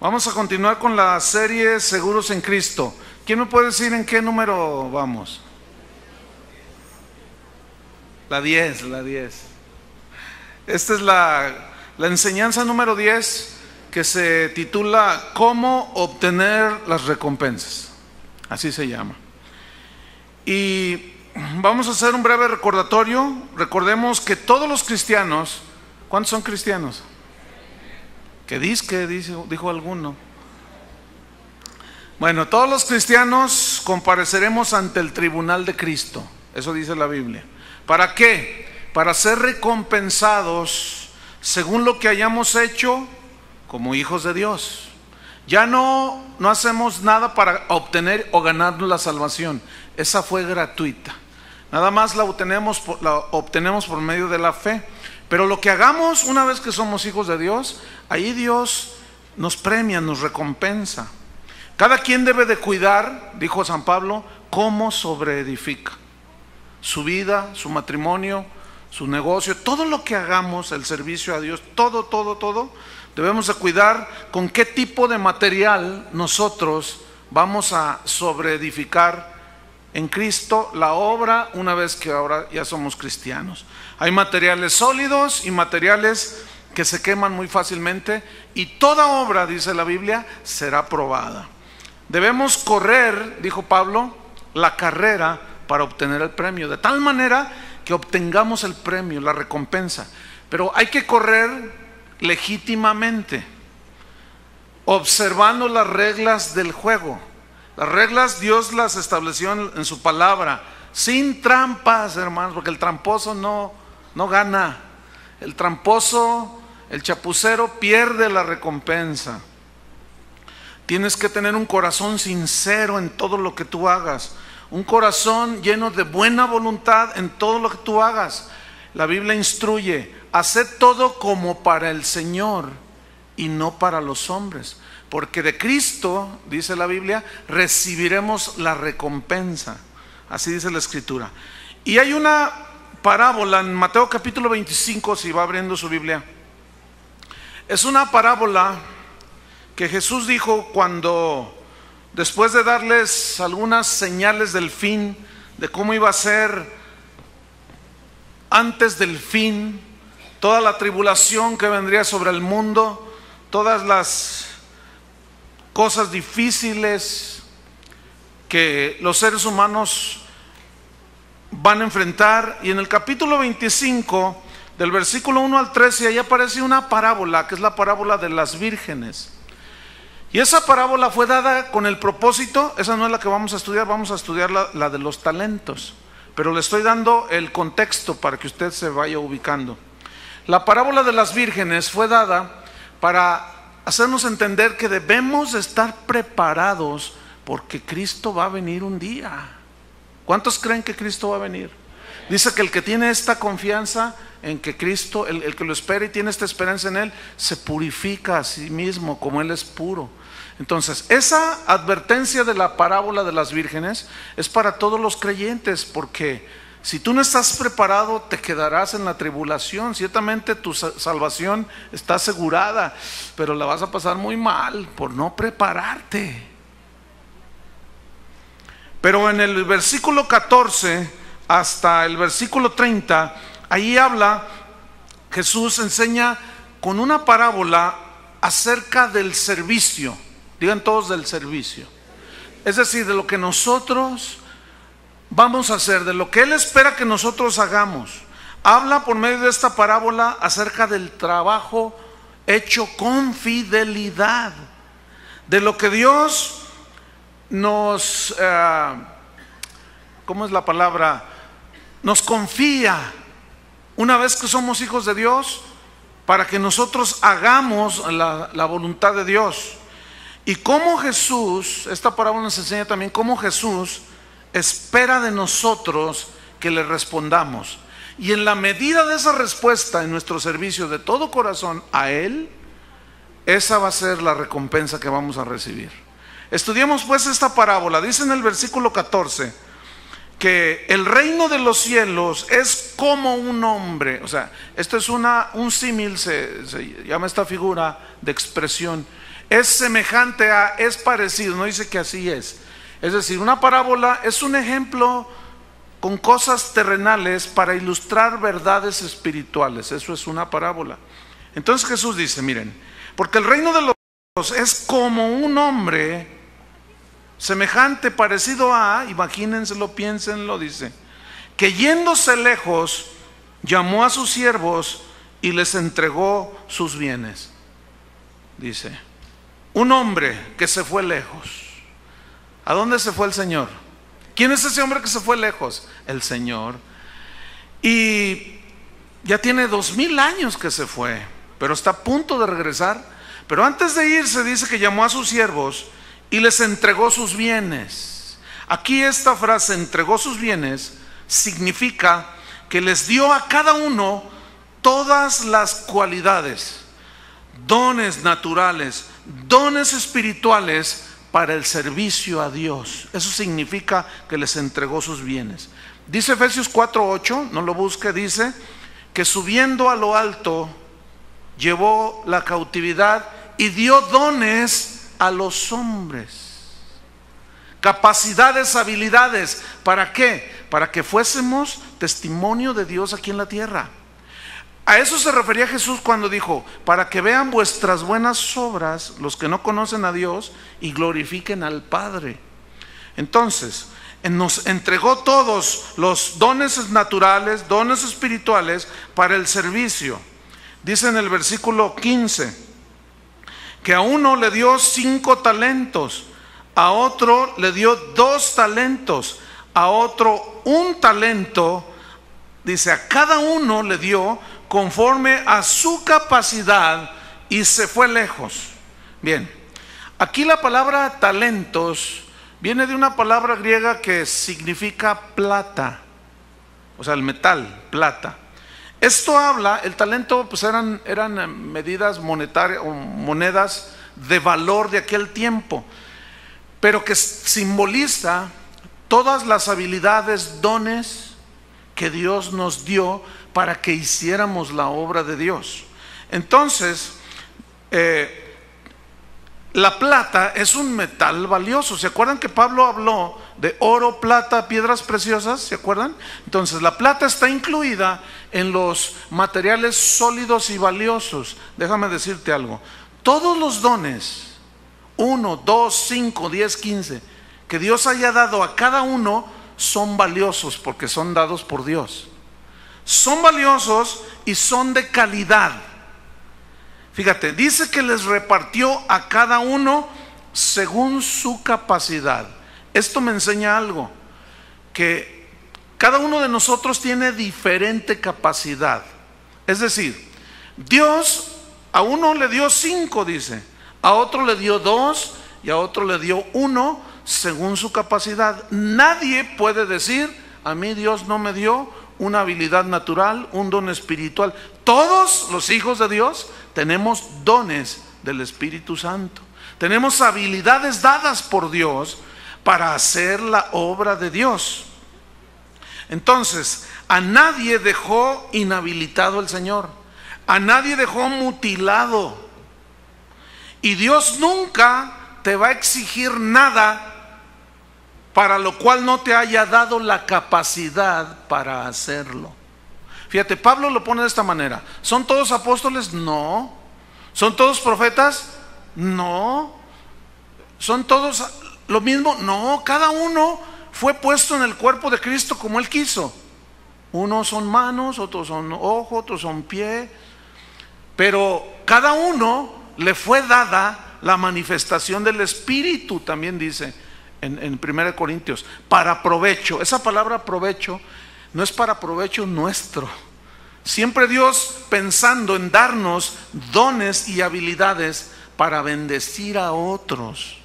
Vamos a continuar con la serie Seguros en Cristo. ¿Quién me puede decir en qué número vamos? La 10, la 10. Esta es la enseñanza número 10, que se titula ¿Cómo obtener las recompensas? Así se llama. Y vamos a hacer un breve recordatorio. Recordemos que todos los cristianos, ¿cuántos son cristianos? Que dijo alguno. Bueno, todos los cristianos compareceremos ante el tribunal de Cristo. Eso dice la Biblia. ¿Para qué? Para ser recompensados según lo que hayamos hecho como hijos de Dios. Ya no hacemos nada para obtener o ganarnos la salvación. Esa fue gratuita. Nada más la obtenemos por medio de la fe. Pero lo que hagamos una vez que somos hijos de Dios, ahí Dios nos premia, nos recompensa. Cada quien debe de cuidar, dijo San Pablo, cómo sobreedifica su vida, su matrimonio, su negocio, todo lo que hagamos, el servicio a Dios, todo. Debemos de cuidar con qué tipo de material nosotros vamos a sobreedificar en Cristo la obra una vez que ahora ya somos cristianos. Hay materiales sólidos y materiales que se queman muy fácilmente, y toda obra, dice la Biblia, será probada. Debemos correr, dijo Pablo, la carrera para obtener el premio, de tal manera que obtengamos el premio, la recompensa. Pero hay que correr legítimamente, observando las reglas del juego. Las reglas Dios las estableció en su palabra, sin trampas, hermanos, porque el tramposo no gana. El tramposo, el chapucero, pierde la recompensa. Tienes que tener un corazón sincero en todo lo que tú hagas, un corazón lleno de buena voluntad en todo lo que tú hagas. La Biblia instruye: haced todo como para el Señor y no para los hombres, porque de Cristo, dice la Biblia, recibiremos la recompensa. Así dice la Escritura. Y hay una parábola en Mateo capítulo 25, si va abriendo su Biblia. Es una parábola que Jesús dijo cuando, después de darles algunas señales del fin, de cómo iba a ser antes del fin, toda la tribulación que vendría sobre el mundo, todas las cosas difíciles que los seres humanos van a enfrentar. Y en el capítulo 25, del versículo 1 al 13, ahí aparece una parábola, que es la parábola de las vírgenes. Y esa parábola fue dada con el propósito, esa no es la que vamos a estudiar la de los talentos, pero le estoy dando el contexto para que usted se vaya ubicando. La parábola de las vírgenes fue dada para hacernos entender que debemos estar preparados, porque Cristo va a venir un día. ¿Cuántos creen que Cristo va a venir? Dice que el que tiene esta confianza en que Cristo, el que lo espera y tiene esta esperanza en Él, se purifica a sí mismo como Él es puro. Entonces, esa advertencia de la parábola de las vírgenes es para todos los creyentes, porque si tú no estás preparado, te quedarás en la tribulación. Ciertamente tu salvación está asegurada, pero la vas a pasar muy mal por no prepararte. Pero en el versículo 14 hasta el versículo 30, ahí habla, Jesús enseña con una parábola acerca del servicio. Digan todos: del servicio. Es decir, de lo que nosotros vamos a hacer, de lo que Él espera que nosotros hagamos. Habla por medio de esta parábola acerca del trabajo hecho con fidelidad, de lo que Dios nos, ¿cómo es la palabra?, nos confía una vez que somos hijos de Dios, para que nosotros hagamos la voluntad de Dios. Y cómo Jesús, esta parábola nos enseña también cómo Jesús espera de nosotros que le respondamos, y en la medida de esa respuesta en nuestro servicio de todo corazón a Él, esa va a ser la recompensa que vamos a recibir. Estudiemos pues esta parábola. Dice en el versículo 14 que el reino de los cielos es como un hombre. O sea, esto es un símil, se llama esta figura de expresión. es semejante a, es parecido, no dice que así es. Es decir, una parábola es un ejemplo con cosas terrenales para ilustrar verdades espirituales. Eso es una parábola. Entonces Jesús dice, miren, porque el reino de los es como un hombre semejante, parecido a, imagínenselo, piénsenlo, dice, que yéndose lejos llamó a sus siervos y les entregó sus bienes. Dice, un hombre que se fue lejos. ¿A dónde se fue el Señor? ¿Quién es ese hombre que se fue lejos? El Señor. Y ya tiene 2000 años que se fue, pero está a punto de regresar. Pero antes de irse dice que llamó a sus siervos y les entregó sus bienes. Aquí esta frase, entregó sus bienes, significa que les dio a cada uno todas las cualidades, dones naturales, dones espirituales, para el servicio a Dios. Eso significa que les entregó sus bienes. Dice Efesios 4:8, no lo busque, dice que subiendo a lo alto llevó la cautividad y dio dones a los hombres, capacidades, habilidades. ¿Para qué? Para que fuésemos testimonio de Dios aquí en la tierra. A eso se refería Jesús cuando dijo, para que vean vuestras buenas obras, los que no conocen a Dios, y glorifiquen al Padre. Entonces, nos entregó todos los dones naturales, dones espirituales, para el servicio. Dice en el versículo 15, que a uno le dio 5 talentos, a otro le dio 2 talentos, a otro 1 talento, dice, a cada uno le dio conforme a su capacidad y se fue lejos. Bien, aquí la palabra talentos viene de una palabra griega que significa plata, o sea el metal, plata. Esto habla, el talento pues eran medidas monetarias o monedas de valor de aquel tiempo, pero que simboliza todas las habilidades, dones que Dios nos dio para que hiciéramos la obra de Dios. Entonces, la plata es un metal valioso. ¿Se acuerdan que Pablo habló de oro, plata, piedras preciosas? ¿Se acuerdan? Entonces, la plata está incluida en los materiales sólidos y valiosos. Déjame decirte algo. Todos los dones, 1, 2, 5, 10, 15, que Dios haya dado a cada uno, son valiosos porque son dados por Dios. Son valiosos y son de calidad. Fíjate, dice que les repartió a cada uno según su capacidad. Esto me enseña algo, que cada uno de nosotros tiene diferente capacidad. Es decir, Dios a uno le dio 5, dice, a otro le dio 2 y a otro le dio 1 según su capacidad. Nadie puede decir, a mí Dios no me dio una habilidad natural, un don espiritual. Todos los hijos de Dios tenemos dones del Espíritu Santo. Tenemos habilidades dadas por Dios para hacer la obra de Dios. Entonces, a nadie dejó inhabilitado el Señor. A nadie dejó mutilado. Y Dios nunca te va a exigir nada para lo cual no te haya dado la capacidad para hacerlo. Fíjate, Pablo lo pone de esta manera. ¿Son todos apóstoles? No. ¿Son todos profetas? No. ¿Son todos lo mismo? No. Cada uno fue puesto en el cuerpo de Cristo como Él quiso. Unos son manos, otros son ojos, otros son pie. Pero cada uno le fue dada la manifestación del Espíritu, también dice en 1 Corintios, para provecho. Esa palabra provecho no es para provecho nuestro. Siempre Dios pensando en darnos dones y habilidades para bendecir a otros,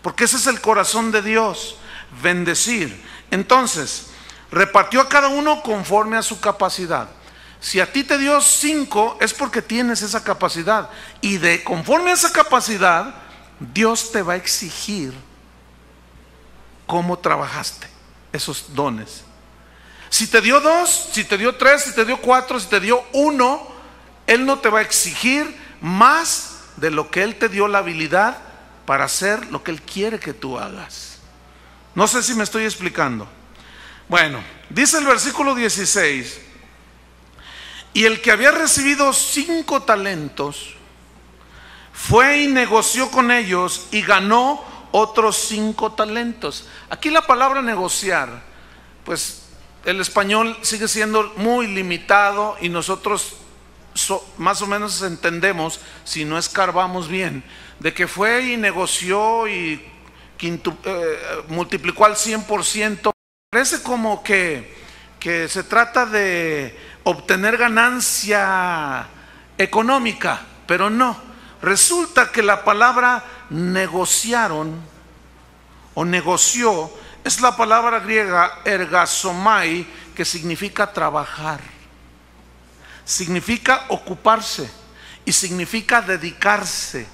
porque ese es el corazón de Dios, bendecir. Entonces, repartió a cada uno conforme a su capacidad. Si a ti te dio 5, es porque tienes esa capacidad, y de conforme a esa capacidad Dios te va a exigir cómo trabajaste esos dones. Si te dio 2, si te dio 3, si te dio 4, si te dio 1, Él no te va a exigir más de lo que Él te dio la habilidad para hacer lo que Él quiere que tú hagas. No sé si me estoy explicando. Bueno, dice el versículo 16: y el que había recibido 5 talentos fue y negoció con ellos y ganó otros 5 talentos. Aquí la palabra negociar, pues el español sigue siendo muy limitado y nosotros más o menos entendemos, si no escarbamos bien, de que fue y negoció y multiplicó al 100%. Parece como que se trata de obtener ganancia económica, pero no. Resulta que la palabra negociaron o negoció es la palabra griega ergasomai, que significa trabajar, significa ocuparse y significa dedicarse.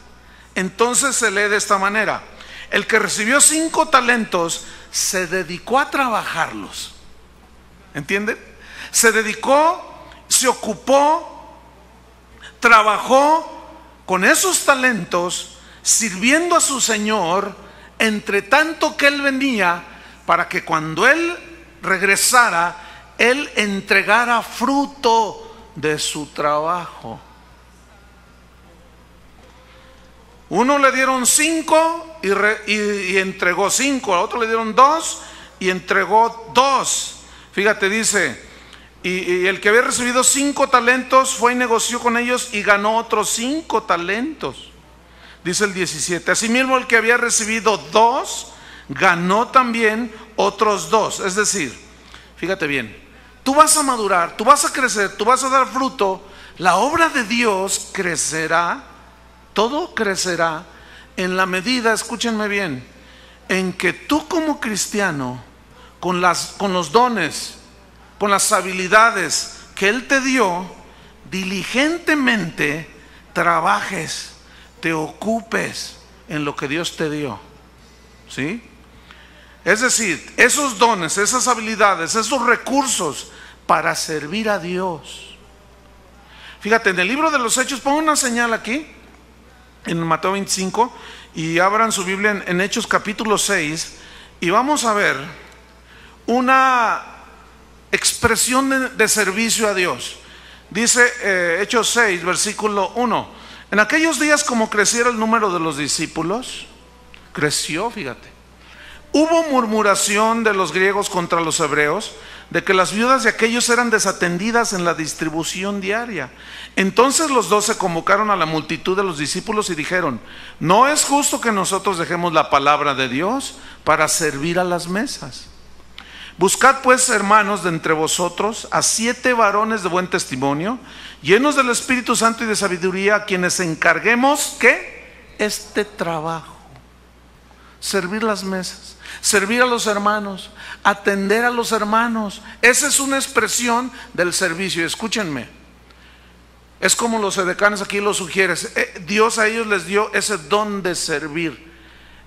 Entonces se lee de esta manera: el que recibió 5 talentos se dedicó a trabajarlos. ¿Entienden? Se dedicó, se ocupó, trabajó con esos talentos, sirviendo a su Señor, entre tanto que Él venía, para que cuando Él regresara, Él entregara fruto de su trabajo. Uno le dieron 5 y entregó 5, al otro le dieron 2 y entregó 2. Fíjate, dice: y el que había recibido 5 talentos fue y negoció con ellos y ganó otros 5 talentos. Dice el 17: asimismo el que había recibido 2 ganó también otros 2. Es decir, fíjate bien, tú vas a madurar, tú vas a crecer, tú vas a dar fruto, la obra de Dios crecerá, todo crecerá en la medida, escúchenme bien, en que tú como cristiano, con los dones, con las habilidades que Él te dio, diligentemente trabajes, te ocupes en lo que Dios te dio. ¿Sí? Es decir, esos dones, esas habilidades, esos recursos para servir a Dios. Fíjate, en el libro de los Hechos, pongo una señal aquí, en Mateo 25, y abran su Biblia en Hechos capítulo 6, y vamos a ver una expresión de servicio a Dios. Dice Hechos 6, versículo 1. En aquellos días, como creciera el número de los discípulos, creció, fíjate, hubo murmuración de los griegos contra los hebreos, de que las viudas de aquellos eran desatendidas en la distribución diaria. Entonces los 12 convocaron a la multitud de los discípulos y dijeron: no es justo que nosotros dejemos la palabra de Dios para servir a las mesas. Buscad pues, hermanos, de entre vosotros a 7 varones de buen testimonio, llenos del Espíritu Santo y de sabiduría, a quienes encarguemos que este trabajo, servir las mesas, servir a los hermanos, atender a los hermanos. Esa es una expresión del servicio. Escúchenme, es como los edecanes aquí, los sugieres. Dios a ellos les dio ese don de servir.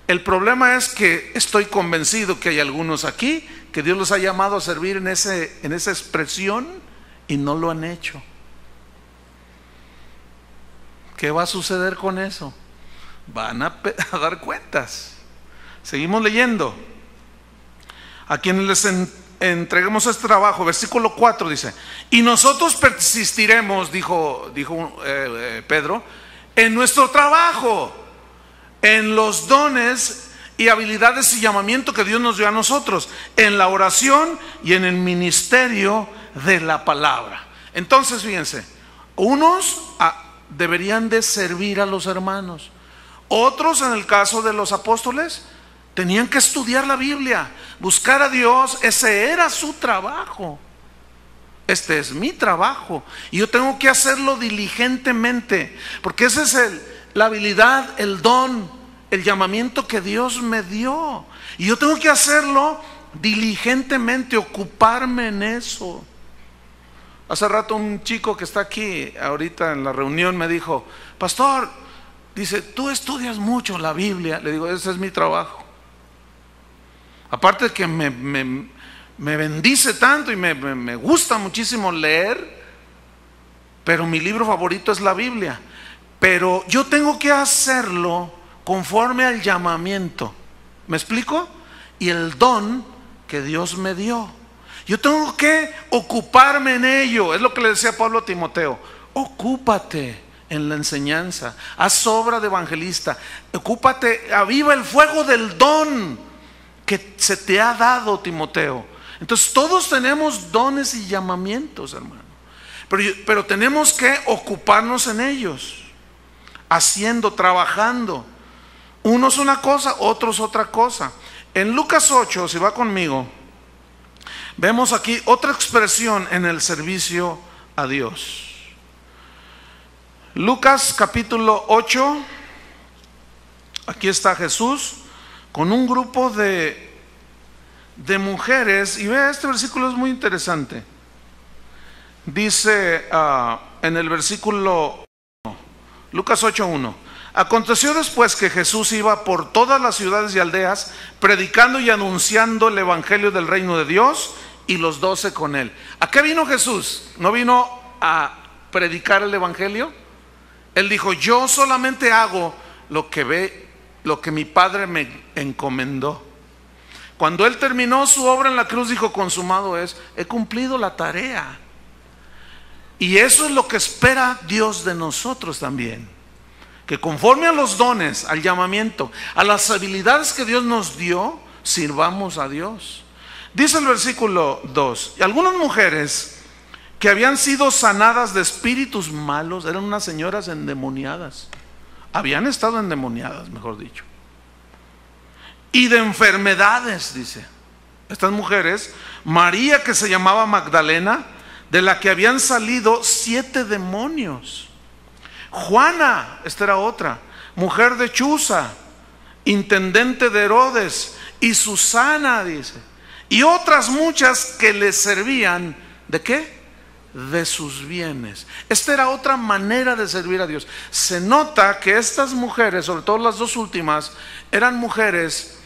El problema es que estoy convencido que hay algunos aquí que Dios los ha llamado a servir en esa expresión y no lo han hecho. ¿Qué va a suceder con eso? Van a dar cuentas. Seguimos leyendo. A quienes les entreguemos este trabajo, versículo 4 dice: y nosotros persistiremos, dijo Pedro, en nuestro trabajo, en los dones y habilidades y llamamiento que Dios nos dio a nosotros, en la oración y en el ministerio de la palabra. Entonces fíjense, unos deberían de servir a los hermanos, otros, en el caso de los apóstoles, tenían que estudiar la Biblia, buscar a Dios. Ese era su trabajo. Este es mi trabajo y yo tengo que hacerlo diligentemente, porque ese es la habilidad, el don, el llamamiento que Dios me dio, y yo tengo que hacerlo diligentemente, ocuparme en eso. Hace rato un chico que está aquí ahorita en la reunión me dijo: pastor, dice, tú estudias mucho la Biblia. Le digo: ese es mi trabajo. Aparte de que me bendice tanto y me gusta muchísimo leer, pero mi libro favorito es la Biblia. pero yo tengo que hacerlo conforme al llamamiento. ¿Me explico? Y el don que Dios me dio, yo tengo que ocuparme en ello. Es lo que le decía Pablo a Timoteo: ocúpate en la enseñanza, haz obra de evangelista, ocúpate, aviva el fuego del don que se te ha dado, Timoteo. Entonces todos tenemos dones y llamamientos, hermano, pero tenemos que ocuparnos en ellos, haciendo, trabajando. Unos una cosa, otros otra cosa. En Lucas 8, si va conmigo, vemos aquí otra expresión en el servicio a Dios. Lucas capítulo 8, aquí está Jesús con un grupo de mujeres, y vea, este versículo es muy interesante. Dice en el versículo Lucas 8:1: aconteció después que Jesús iba por todas las ciudades y aldeas, predicando y anunciando el evangelio del reino de Dios, y los 12 con él. ¿A qué vino Jesús? ¿No vino a predicar el evangelio? Él dijo: yo solamente hago lo que lo que mi Padre me encomendó. Cuando él terminó su obra en la cruz, dijo: consumado es, he cumplido la tarea. Y eso es lo que espera Dios de nosotros también, que conforme a los dones, al llamamiento, a las habilidades que Dios nos dio, sirvamos a Dios. Dice el versículo 2: y algunas mujeres que habían sido sanadas de espíritus malos, eran unas señoras endemoniadas, habían estado endemoniadas, mejor dicho, y de enfermedades. Dice, estas mujeres, María, que se llamaba Magdalena, de la que habían salido 7 demonios, Juana, esta era otra, mujer de Chuza, intendente de Herodes, y Susana, dice, y otras muchas que les servían, ¿de qué? De sus bienes. Esta era otra manera de servir a Dios. Se nota que estas mujeres, sobre todo las dos últimas, eran mujeres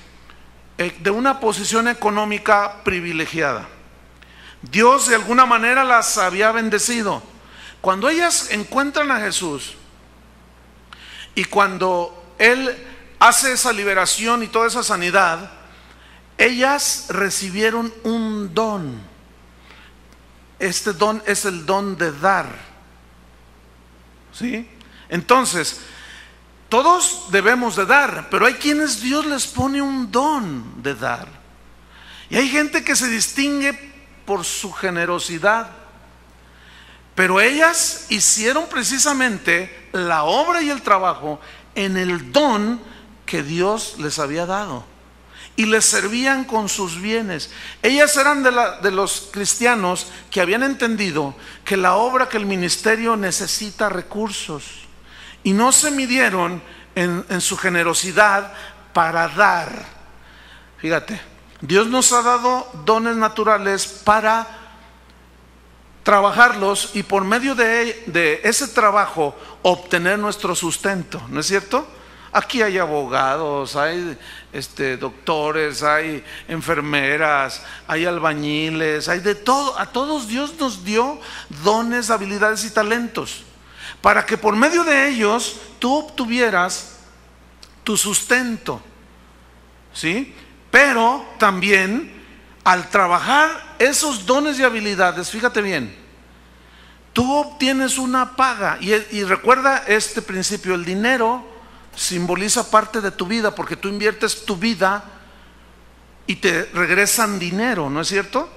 de una posición económica privilegiada. Dios de alguna manera las había bendecido. Cuando ellas encuentran a Jesús y cuando Él hace esa liberación y toda esa sanidad, ellas recibieron un don. Este don es el don de dar. ¿Sí? Entonces, todos debemos de dar, pero hay quienes Dios les pone un don de dar. Y hay gente que se distingue por su generosidad. Pero ellas hicieron precisamente la obra y el trabajo en el don que Dios les había dado, y les servían con sus bienes. Ellas eran de los cristianos que habían entendido que la obra, que el ministerio necesita recursos, y no se midieron en su generosidad para dar. Fíjate, Dios nos ha dado dones naturales para trabajarlos y por medio de ese trabajo obtener nuestro sustento, ¿no es cierto? Aquí hay abogados, hay doctores, hay enfermeras, hay albañiles, hay de todo. A todos Dios nos dio dones, habilidades y talentos para que por medio de ellos tú obtuvieras tu sustento, ¿sí? Pero también, al trabajar esos dones y habilidades, fíjate bien, tú obtienes una paga. Y recuerda este principio: el dinero simboliza parte de tu vida, porque tú inviertes tu vida y te regresan dinero, ¿no es cierto?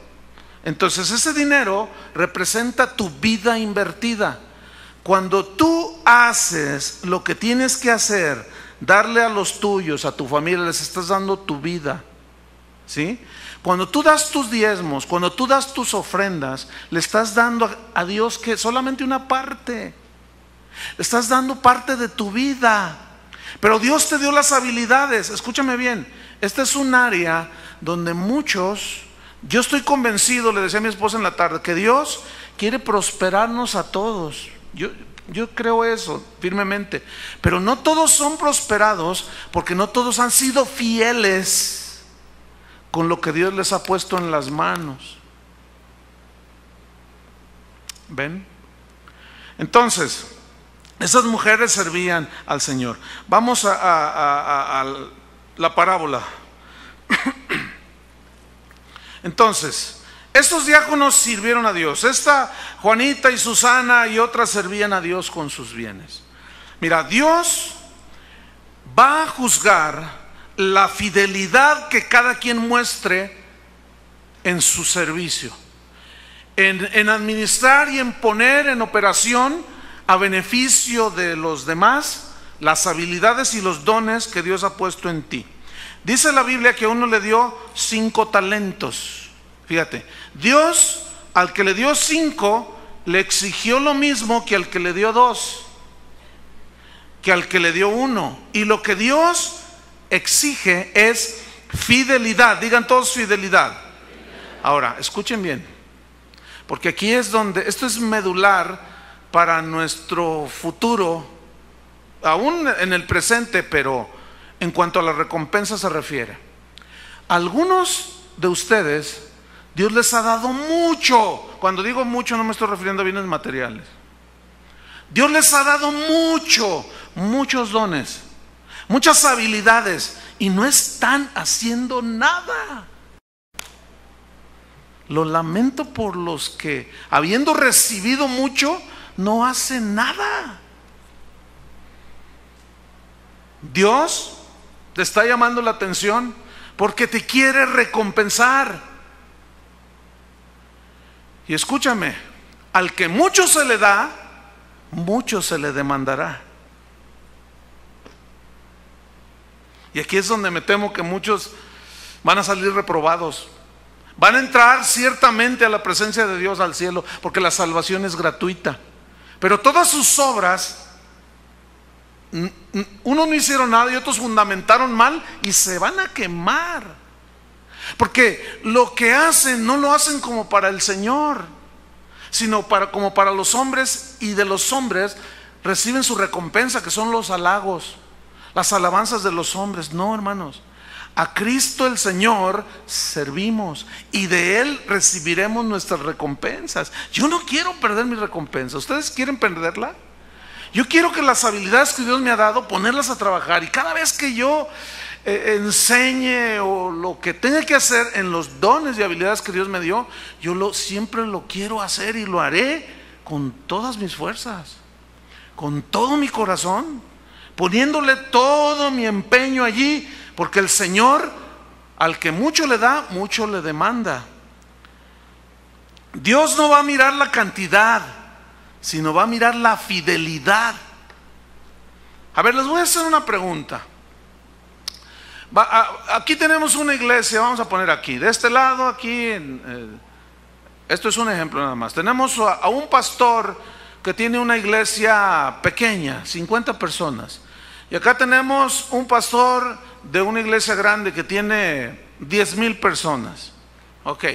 Entonces ese dinero representa tu vida invertida. Cuando tú haces lo que tienes que hacer, darle a los tuyos, a tu familia, les estás dando tu vida, ¿sí? Cuando tú das tus diezmos, cuando tú das tus ofrendas, le estás dando a Dios que solamente una parte. Le estás dando parte de tu vida. Pero Dios te dio las habilidades. Escúchame bien, este es un área donde muchos, yo estoy convencido, le decía a mi esposa en la tarde, que Dios quiere prosperarnos a todos. Yo creo eso firmemente. Pero no todos son prosperados, porque no todos han sido fieles con lo que Dios les ha puesto en las manos. ¿Ven? Entonces, Esas mujeres servían al Señor. Vamos a la parábola. Entonces, estos diáconos sirvieron a Dios. Esta Juanita y Susana y otras servían a Dios con sus bienes. Mira, Dios va a juzgar la fidelidad que cada quien muestre en su servicio, en administrar y en poner en operación a beneficio de los demás las habilidades y los dones que Dios ha puesto en ti. Dice la Biblia que a uno le dio 5 talentos. Fíjate, Dios al que le dio 5 le exigió lo mismo que al que le dio 2, que al que le dio 1. Y lo que Dios exige es fidelidad. Digan todos fidelidad. Ahora, escuchen bien, porque aquí es donde, esto es medular para nuestro futuro, aún en el presente, pero en cuanto a la recompensa se refiere. Algunos de ustedes, Dios les ha dado mucho. Cuando digo mucho no me estoy refiriendo a bienes materiales. Dios les ha dado mucho, muchos dones, muchas habilidades, y no están haciendo nada. Lo lamento por los que, habiendo recibido mucho, no hacen nada. Dios te está llamando la atención porque te quiere recompensar. Y escúchame, al que mucho se le da, mucho se le demandará. Y aquí es donde me temo que muchos van a salir reprobados. Van a entrar ciertamente a la presencia de Dios, al cielo, porque la salvación es gratuita. Pero todas sus obras, unos no hicieron nada y otros fundamentaron mal, y se van a quemar. Porque lo que hacen no lo hacen como para el Señor, sino como para los hombres, y de los hombres reciben su recompensa, que son los halagos, las alabanzas de los hombres. No, hermanos, a Cristo el Señor servimos y de Él recibiremos nuestras recompensas. Yo no quiero perder mi recompensa. ¿Ustedes quieren perderla? Yo quiero que las habilidades que Dios me ha dado, ponerlas a trabajar, y cada vez que yo enseñe o lo que tenga que hacer en los dones y habilidades que Dios me dio, yo siempre lo quiero hacer y lo haré con todas mis fuerzas, con todo mi corazón, poniéndole todo mi empeño allí. Porque el Señor, al que mucho le da, mucho le demanda. Dios no va a mirar la cantidad, sino va a mirar la fidelidad. A ver, les voy a hacer una pregunta. Aquí tenemos una iglesia, vamos a poner aquí, de este lado, aquí. Esto es un ejemplo nada más. Tenemos a un pastor que tiene una iglesia pequeña, 50 personas. Y acá tenemos un pastor de una iglesia grande que tiene 10,000 personas. Ok,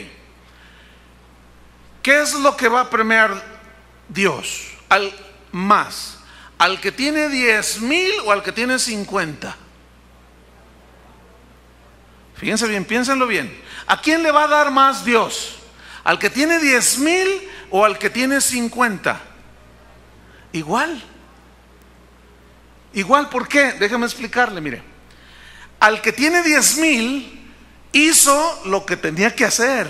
¿qué es lo que va a premiar Dios? ¿Al que tiene 10,000 o al que tiene 50? Fíjense bien, piénsenlo bien. ¿A quién le va a dar más Dios? ¿Al que tiene 10,000 o al que tiene 50? Igual, ¿por qué? Déjame explicarle, mire. Al que tiene 10,000 hizo lo que tenía que hacer,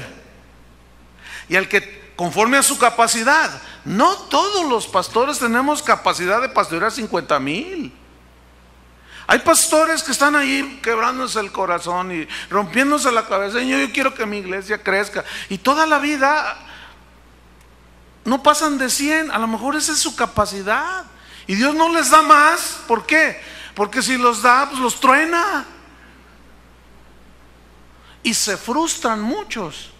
y al que, conforme a su capacidad. No todos los pastores tenemos capacidad de pastorear 50,000. Hay pastores que están ahí quebrándose el corazón y rompiéndose la cabeza. Señor, yo quiero que mi iglesia crezca, y toda la vida no pasan de 100. A lo mejor esa es su capacidad, y Dios no les da más. ¿Por qué? Porque si los da, pues los truena. Y se frustran muchos.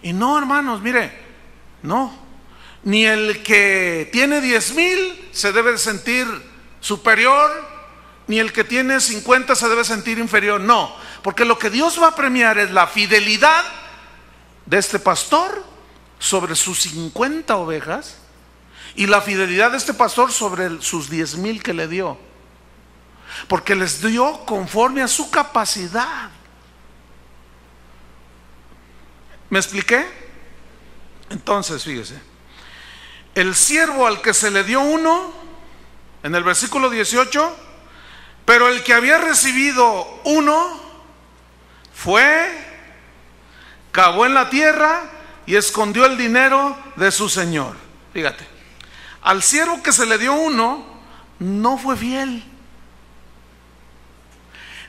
Y no, hermanos, mire, no, ni el que tiene 10,000 se debe sentir superior, ni el que tiene 50 se debe sentir inferior. No, porque lo que Dios va a premiar es la fidelidad de este pastor sobre sus 50 ovejas, y la fidelidad de este pastor sobre sus 10,000 que le dio, porque les dio conforme a su capacidad. ¿Me expliqué? Entonces, fíjese, el siervo al que se le dio 1 en el versículo 18, pero el que había recibido uno fue, cavó en la tierra y escondió el dinero de su señor. Fíjate, al siervo que se le dio uno, no fue fiel,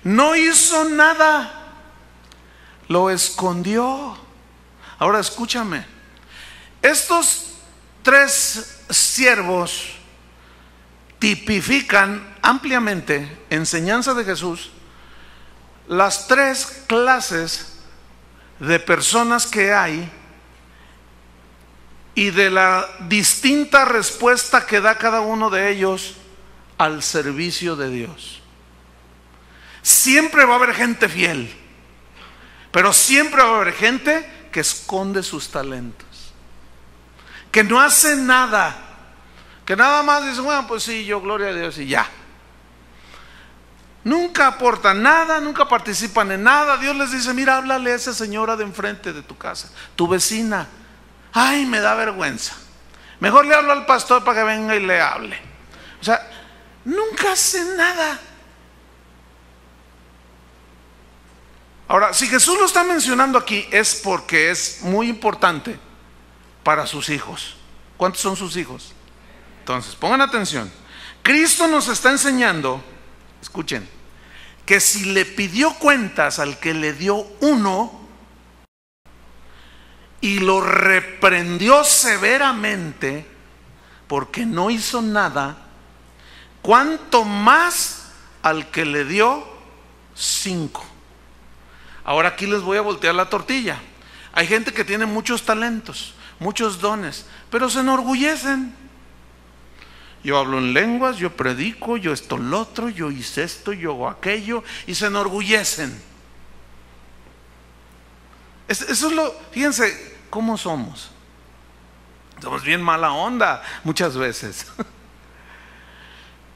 no hizo nada, lo escondió. Ahora escúchame, estos tres siervos tipifican ampliamente, enseñanza de Jesús, las tres clases de personas que hay y de la distinta respuesta que da cada uno de ellos al servicio de Dios. Siempre va a haber gente fiel, pero siempre va a haber gente que esconde sus talentos, que no hace nada, que nada más dice, bueno, pues sí, yo gloria a Dios y ya. Nunca aportan nada, nunca participan en nada. Dios les dice, mira, háblale a esa señora de enfrente de tu casa, tu vecina. Ay, me da vergüenza, mejor le hablo al pastor para que venga y le hable. O sea, nunca hace nada. Ahora, si Jesús lo está mencionando aquí, es porque es muy importante para sus hijos. ¿Cuántos son sus hijos? Entonces, pongan atención. Cristo nos está enseñando, escuchen, que si le pidió cuentas al que le dio uno y lo reprendió severamente porque no hizo nada, ¿cuánto más al que le dio cinco? Ahora aquí les voy a voltear la tortilla. Hay gente que tiene muchos talentos, muchos dones, pero se enorgullecen. Yo hablo en lenguas, yo predico, yo esto, lo otro, yo hice esto, yo hago aquello, y se enorgullecen. Eso es lo, fíjense cómo somos. Somos bien mala onda muchas veces.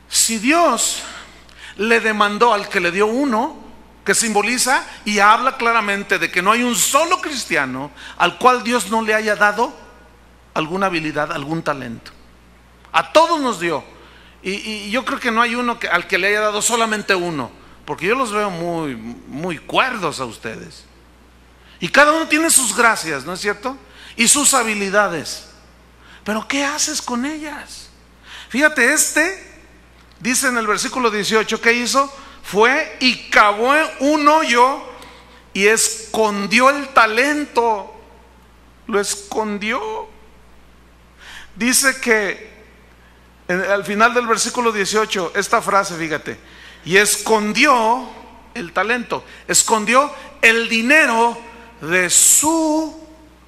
Si Dios le demandó al que le dio uno, que simboliza y habla claramente de que no hay un solo cristiano al cual Dios no le haya dado alguna habilidad, algún talento. A todos nos dio. Y yo creo que no hay uno al que le haya dado solamente uno, porque yo los veo muy cuerdos a ustedes. Y cada uno tiene sus gracias, ¿no es cierto? Y sus habilidades. Pero ¿qué haces con ellas? Fíjate, dice en el versículo 18, ¿qué hizo? Fue y cavó un hoyo y escondió el talento. Lo escondió. Dice que al final del versículo 18, esta frase, fíjate, y escondió el talento, escondió el dinero de su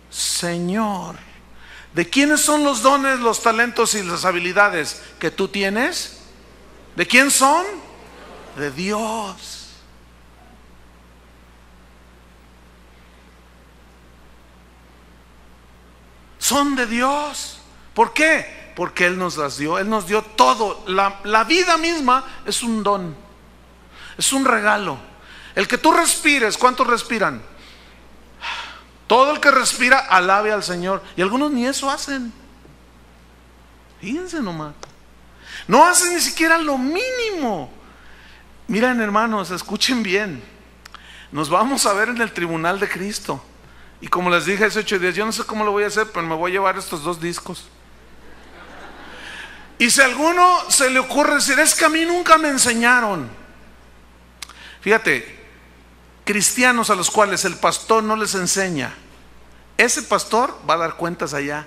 señor. ¿De quiénes son los dones, los talentos y las habilidades que tú tienes? ¿De quién son? De Dios. Son de Dios. ¿Por qué? Porque Él nos las dio, Él nos dio todo. La vida misma es un don, es un regalo. El que tú respires, ¿cuántos respiran? Todo el que respira alabe al Señor. Y algunos ni eso hacen. Fíjense nomás, no hacen ni siquiera lo mínimo. Miren, hermanos, escuchen bien, nos vamos a ver en el tribunal de Cristo. Y como les dije hace 8 días, yo no sé cómo lo voy a hacer, pero me voy a llevar estos 2 discos. Y si a alguno se le ocurre decir, es que a mí nunca me enseñaron. Fíjate, cristianos a los cuales el pastor no les enseña, ese pastor va a dar cuentas allá,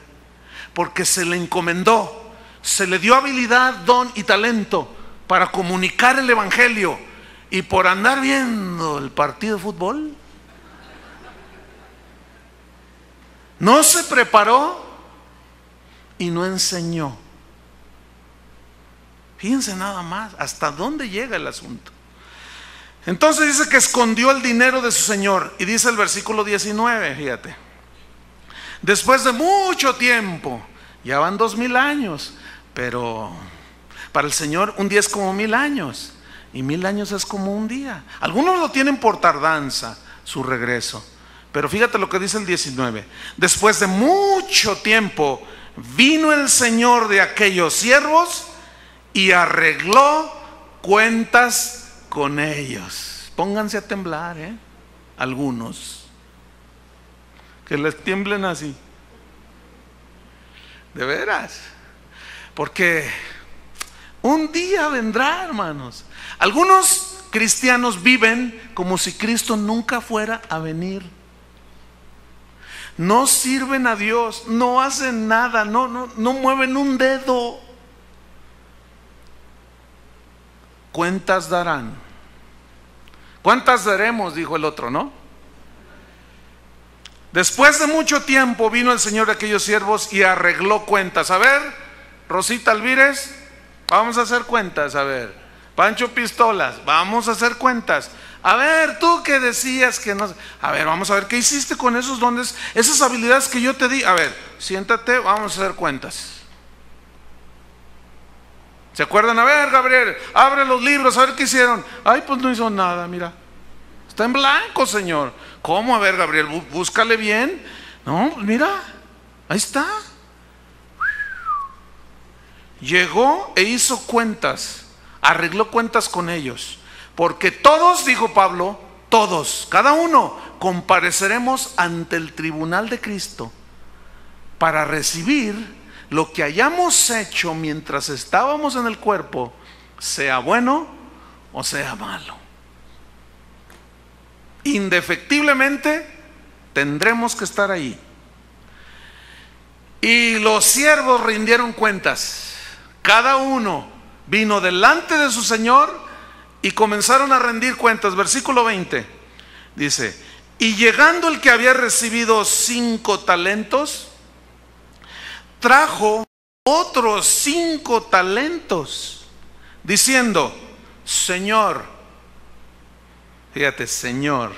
porque se le encomendó, se le dio habilidad, don y talento para comunicar el evangelio. Y por andar viendo el partido de fútbol, no se preparó y no enseñó. Fíjense nada más hasta dónde llega el asunto. Entonces dice que escondió el dinero de su señor. Y dice el versículo 19, fíjate, después de mucho tiempo, ya van 2000 años, pero para el Señor un día es como 1000 años, y 1000 años es como un día. Algunos lo tienen por tardanza su regreso, pero fíjate lo que dice el 19, después de mucho tiempo vino el señor de aquellos siervos y arregló cuentas con ellos. Pónganse a temblar, ¿eh? Algunos. Que les tiemblen así. De veras. Porque un día vendrá, hermanos. Algunos cristianos viven como si Cristo nunca fuera a venir. No sirven a Dios, no hacen nada, no mueven un dedo. Cuentas darán. ¿Cuántas daremos?, dijo el otro, ¿no? Después de mucho tiempo vino el Señor de aquellos siervos y arregló cuentas. A ver, Rosita Alvírez, vamos a hacer cuentas. A ver, Pancho Pistolas, vamos a hacer cuentas. A ver, tú que decías que no. A ver, vamos a ver, ¿qué hiciste con esos dones, esas habilidades que yo te di? A ver, siéntate, vamos a hacer cuentas. ¿Se acuerdan? A ver, Gabriel, abre los libros, a ver qué hicieron. Ay, pues no hizo nada, mira. Está en blanco, Señor. ¿Cómo? A ver, Gabriel, búscale bien. No, mira, ahí está. Llegó e hizo cuentas, arregló cuentas con ellos. Porque todos, dijo Pablo, todos, cada uno, compareceremos ante el tribunal de Cristo para recibir lo que hayamos hecho mientras estábamos en el cuerpo, sea bueno o sea malo. Indefectiblemente tendremos que estar ahí. Y los siervos rindieron cuentas. Cada uno vino delante de su Señor y comenzaron a rendir cuentas. Versículo 20 dice: y llegando el que había recibido 5 talentos, trajo otros 5 talentos, diciendo: Señor, fíjate, Señor,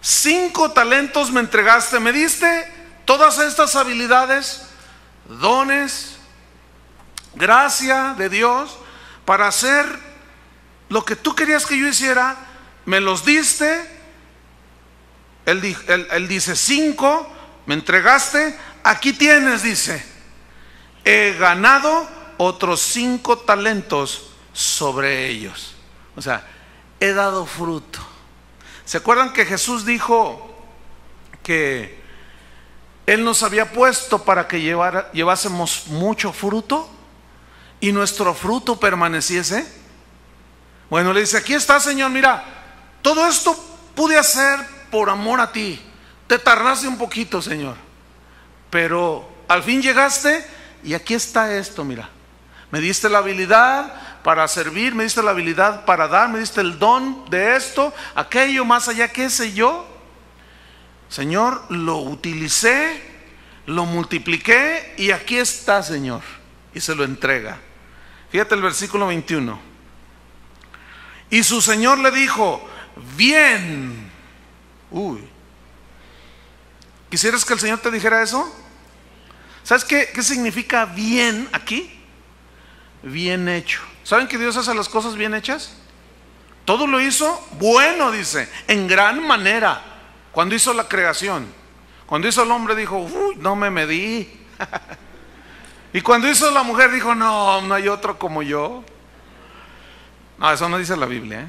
5 talentos me entregaste, me diste todas estas habilidades, dones, gracia de Dios para hacer lo que tú querías que yo hiciera, me los diste. Él dice: 5 me entregaste, aquí tienes, dice, he ganado otros 5 talentos sobre ellos. O sea, he dado fruto. ¿Se acuerdan que Jesús dijo que Él nos había puesto para que llevásemos mucho fruto y nuestro fruto permaneciese? Bueno, le dice: aquí está, Señor, mira, todo esto pude hacer por amor a ti. Te tardaste un poquito, Señor, pero al fin llegaste y aquí está esto, mira. Me diste la habilidad para servir, me diste la habilidad para dar, me diste el don de esto, aquello, más allá, qué sé yo. Señor, lo utilicé, lo multipliqué y aquí está, Señor. Y se lo entrega. Fíjate el versículo 21. Y su Señor le dijo: bien. Uy. ¿Quisieras que el Señor te dijera eso? ¿Sabes qué significa bien aquí? Bien hecho. ¿Saben que Dios hace las cosas bien hechas? Todo lo hizo bueno, dice, en gran manera. Cuando hizo la creación, cuando hizo el hombre, dijo: uy, no me medí. Y cuando hizo la mujer, dijo: no, no hay otro como yo. No, eso no dice la Biblia, ¿eh?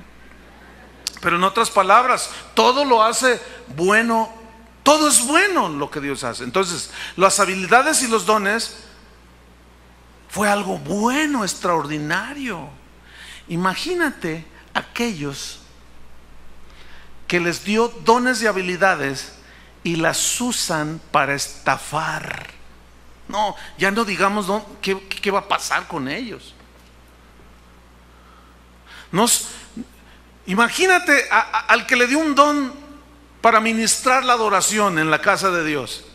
Pero en otras palabras, todo lo hace bueno. Todo es bueno lo que Dios hace. Entonces, las habilidades y los dones fue algo bueno, extraordinario. Imagínate aquellos que les dio dones y habilidades y las usan para estafar. No, ya no digamos qué va a pasar con ellos. Imagínate al que le dio un don para ministrar la adoración en la casa de Dios,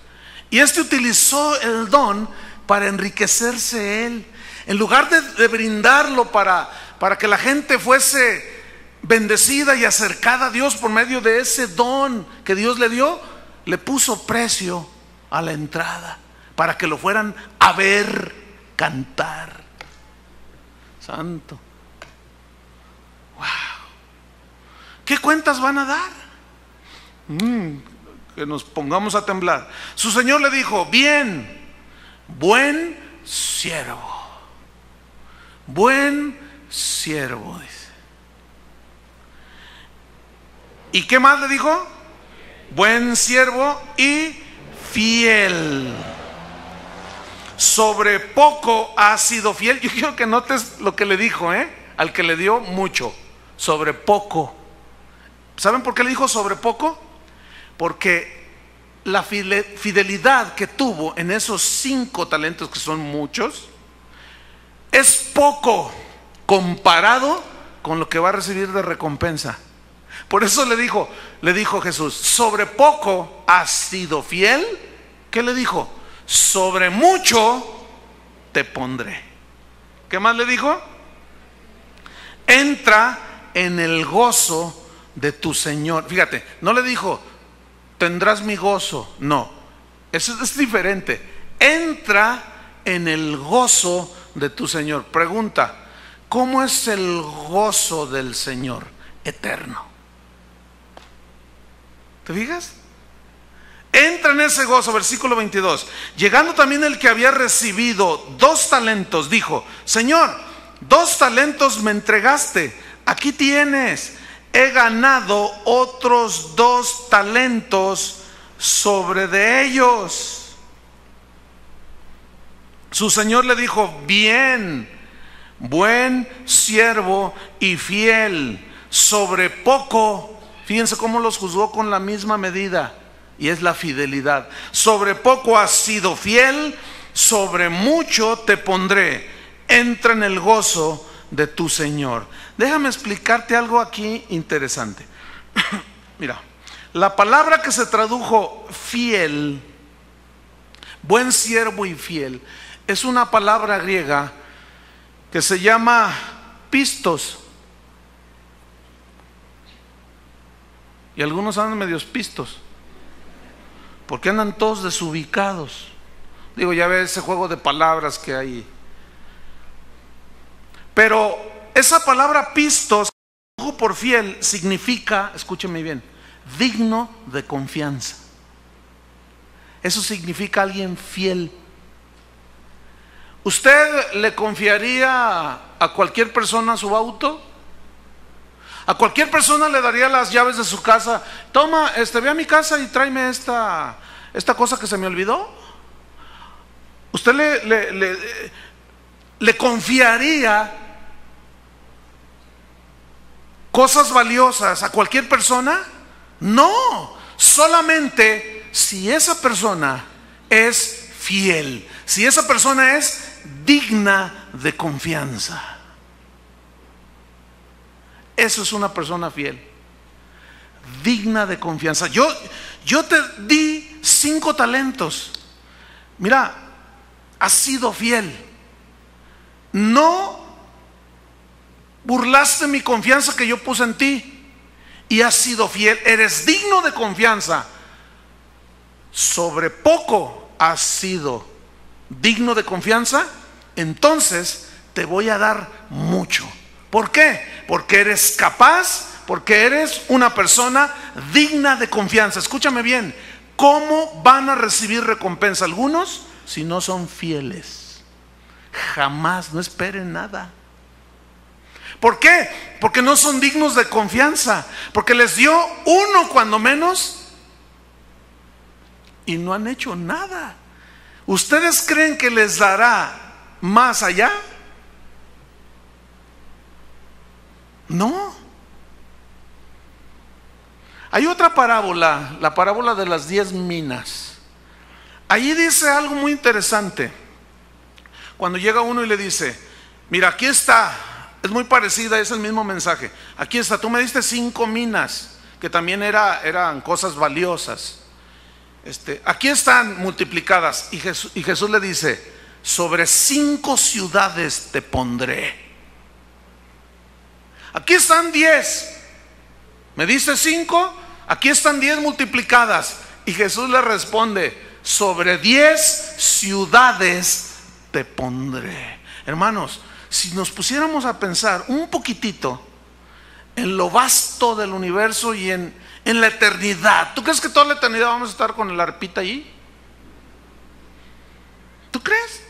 y este utilizó el don para enriquecerse él, en lugar de brindarlo para que la gente fuese bendecida y acercada a Dios por medio de ese don que Dios le dio. Le puso precio a la entrada para que lo fueran a ver cantar. Santo. Wow. ¿Qué cuentas van a dar? Que nos pongamos a temblar. Su Señor le dijo: bien, buen siervo, buen siervo, dice. ¿Y qué más le dijo? Buen siervo y fiel. Sobre poco has sido fiel. Yo quiero que notes lo que le dijo, al que le dio mucho. Sobre poco. ¿Saben por qué le dijo sobre poco? Porque la fidelidad que tuvo en esos 5 talentos, que son muchos, es poco comparado con lo que va a recibir de recompensa. Por eso le dijo Jesús, sobre poco has sido fiel. ¿Qué le dijo? Sobre mucho te pondré. ¿Qué más le dijo? Entra en el gozo de tu Señor. Fíjate, no le dijo, tendrás mi gozo. No, eso es diferente. Entra en el gozo de tu Señor. Pregunta, ¿cómo es el gozo del Señor? Eterno. ¿Te fijas? Entra en ese gozo. Versículo 22. Llegando también el que había recibido 2 talentos, dijo, Señor, 2 talentos me entregaste, aquí tienes, he ganado otros 2 talentos sobre de ellos. Su señor le dijo, bien, buen siervo y fiel, sobre poco. Fíjense cómo los juzgó con la misma medida, y es la fidelidad. Sobre poco has sido fiel, sobre mucho te pondré. Entra en el gozo de tu Señor. Déjame explicarte algo aquí interesante. Mira, la palabra que se tradujo fiel, buen siervo y fiel, es una palabra griega que se llama pistos. Y algunos andan medios pistos, porque andan todos desubicados. Digo, ya ve ese juego de palabras que hay. Pero esa palabra pistos, por fiel, significa, escúcheme bien, digno de confianza. Eso significa alguien fiel. ¿Usted le confiaría a cualquier persona su auto? A cualquier persona le daría las llaves de su casa. Toma, ve a mi casa y tráeme esta cosa que se me olvidó. ¿Usted le confiaría cosas valiosas a cualquier persona? No, solamente si esa persona es fiel, si esa persona es digna de confianza. Eso es una persona fiel, digna de confianza. Yo te di 5 talentos. Mira, has sido fiel. No burlaste mi confianza que yo puse en ti. Y has sido fiel. Eres digno de confianza. Sobre poco has sido digno de confianza. Entonces te voy a dar mucho. ¿Por qué? Porque eres capaz, porque eres una persona digna de confianza. Escúchame bien, ¿cómo van a recibir recompensa algunos si no son fieles? Jamás, no esperen nada. ¿Por qué? Porque no son dignos de confianza, porque les dio 1 cuando menos y no han hecho nada. ¿Ustedes creen que les dará más allá? No. Hay otra parábola, la parábola de las 10 minas. Allí dice algo muy interesante. Cuando llega uno y le dice, mira, aquí está, es muy parecida, es el mismo mensaje. Aquí está, tú me diste 5 minas, que también eran cosas valiosas. Aquí están multiplicadas. Y Jesús le dice, sobre 5 ciudades te pondré. Aquí están 10, me dice 5, aquí están 10 multiplicadas. Y Jesús le responde, sobre 10 ciudades te pondré. Hermanos, si nos pusiéramos a pensar un poquitito en lo vasto del universo y en la eternidad, ¿tú crees que toda la eternidad vamos a estar con el arpita allí? ¿Tú crees?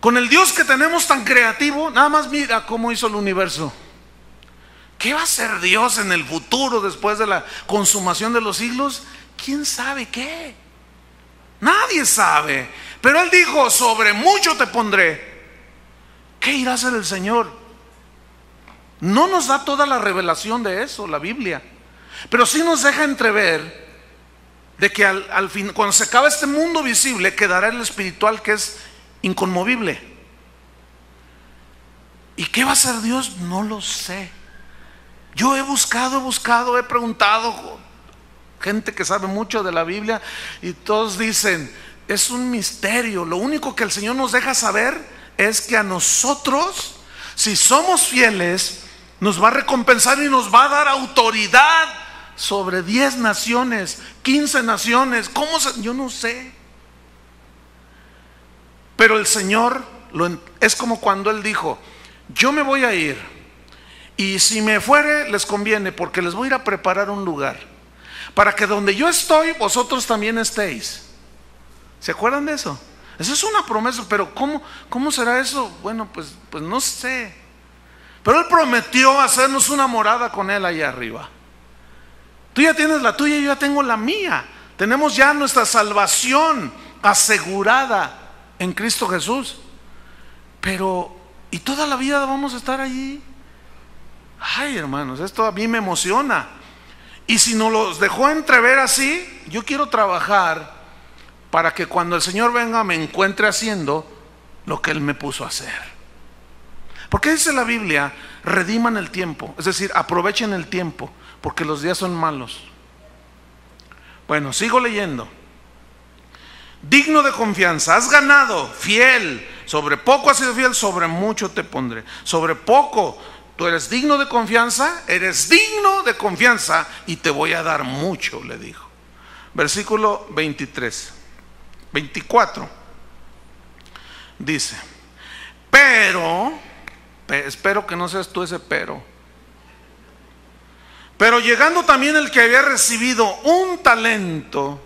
Con el Dios que tenemos tan creativo, nada más mira cómo hizo el universo. ¿Qué va a ser Dios en el futuro después de la consumación de los siglos? ¿Quién sabe qué? Nadie sabe. Pero Él dijo, sobre mucho te pondré. ¿Qué irá a hacer el Señor? No nos da toda la revelación de eso la Biblia, pero sí nos deja entrever de que al fin, cuando se acaba este mundo visible, quedará el espiritual, que es inconmovible. ¿Y qué va a hacer Dios? No lo sé. Yo he buscado, he preguntado, gente que sabe mucho de la Biblia, y todos dicen, es un misterio. Lo único que el Señor nos deja saber es que a nosotros, si somos fieles, nos va a recompensar y nos va a dar autoridad sobre 10 naciones, 15 naciones. ¿Cómo se? Yo no sé. Pero el Señor es como cuando Él dijo, yo me voy a ir, y si me fuere les conviene, porque les voy a ir a preparar un lugar, para que donde yo estoy, vosotros también estéis. ¿Se acuerdan de eso? Eso es una promesa, pero ¿cómo será eso? Bueno, pues no sé. Pero Él prometió hacernos una morada con Él allá arriba. Tú ya tienes la tuya y yo ya tengo la mía. Tenemos ya nuestra salvación asegurada en Cristo Jesús. Pero, ¿y toda la vida vamos a estar allí? Ay, hermanos, esto a mí me emociona. Y si nos los dejó entrever así, yo quiero trabajar para que cuando el Señor venga me encuentre haciendo lo que Él me puso a hacer. Porque dice la Biblia, rediman el tiempo, es decir, aprovechen el tiempo, porque los días son malos. Bueno, sigo leyendo. Digno de confianza, has ganado, fiel, sobre poco has sido fiel, sobre mucho te pondré. Sobre poco, tú eres digno de confianza, y te voy a dar mucho, le dijo. Versículo 24 dice, pero, espero que no seas tú ese pero llegando también el que había recibido un talento,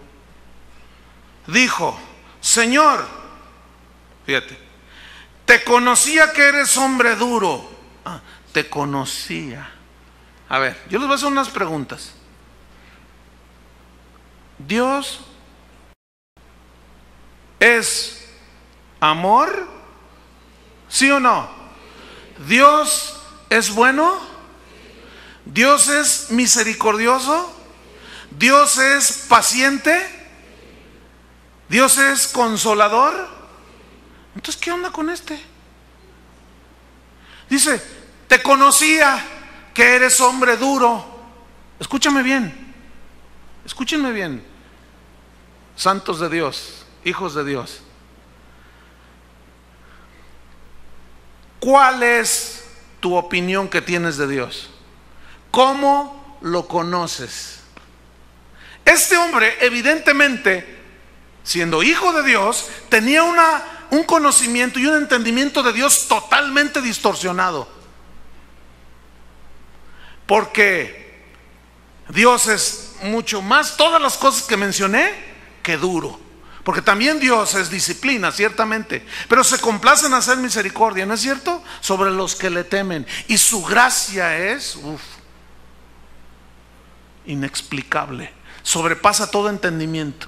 dijo, Señor, fíjate, te conocía que eres hombre duro. Te conocía. A ver, yo les voy a hacer unas preguntas. Dios es amor, ¿sí o no? Dios es bueno, Dios es misericordioso, Dios es paciente, Dios es consolador. Entonces, ¿qué onda con este? Dice, te conocía que eres hombre duro. Escúchame bien, escúchenme bien, santos de Dios, hijos de Dios. ¿Cuál es tu opinión que tienes de Dios? ¿Cómo lo conoces? Este hombre, evidentemente, siendo hijo de Dios, tenía un conocimiento y un entendimiento de Dios totalmente distorsionado. Porque Dios es mucho más, todas las cosas que mencioné, que duro. Porque también Dios es disciplina, ciertamente, pero se complace en hacer misericordia, ¿no es cierto? Sobre los que le temen. Y su gracia es inexplicable, sobrepasa todo entendimiento.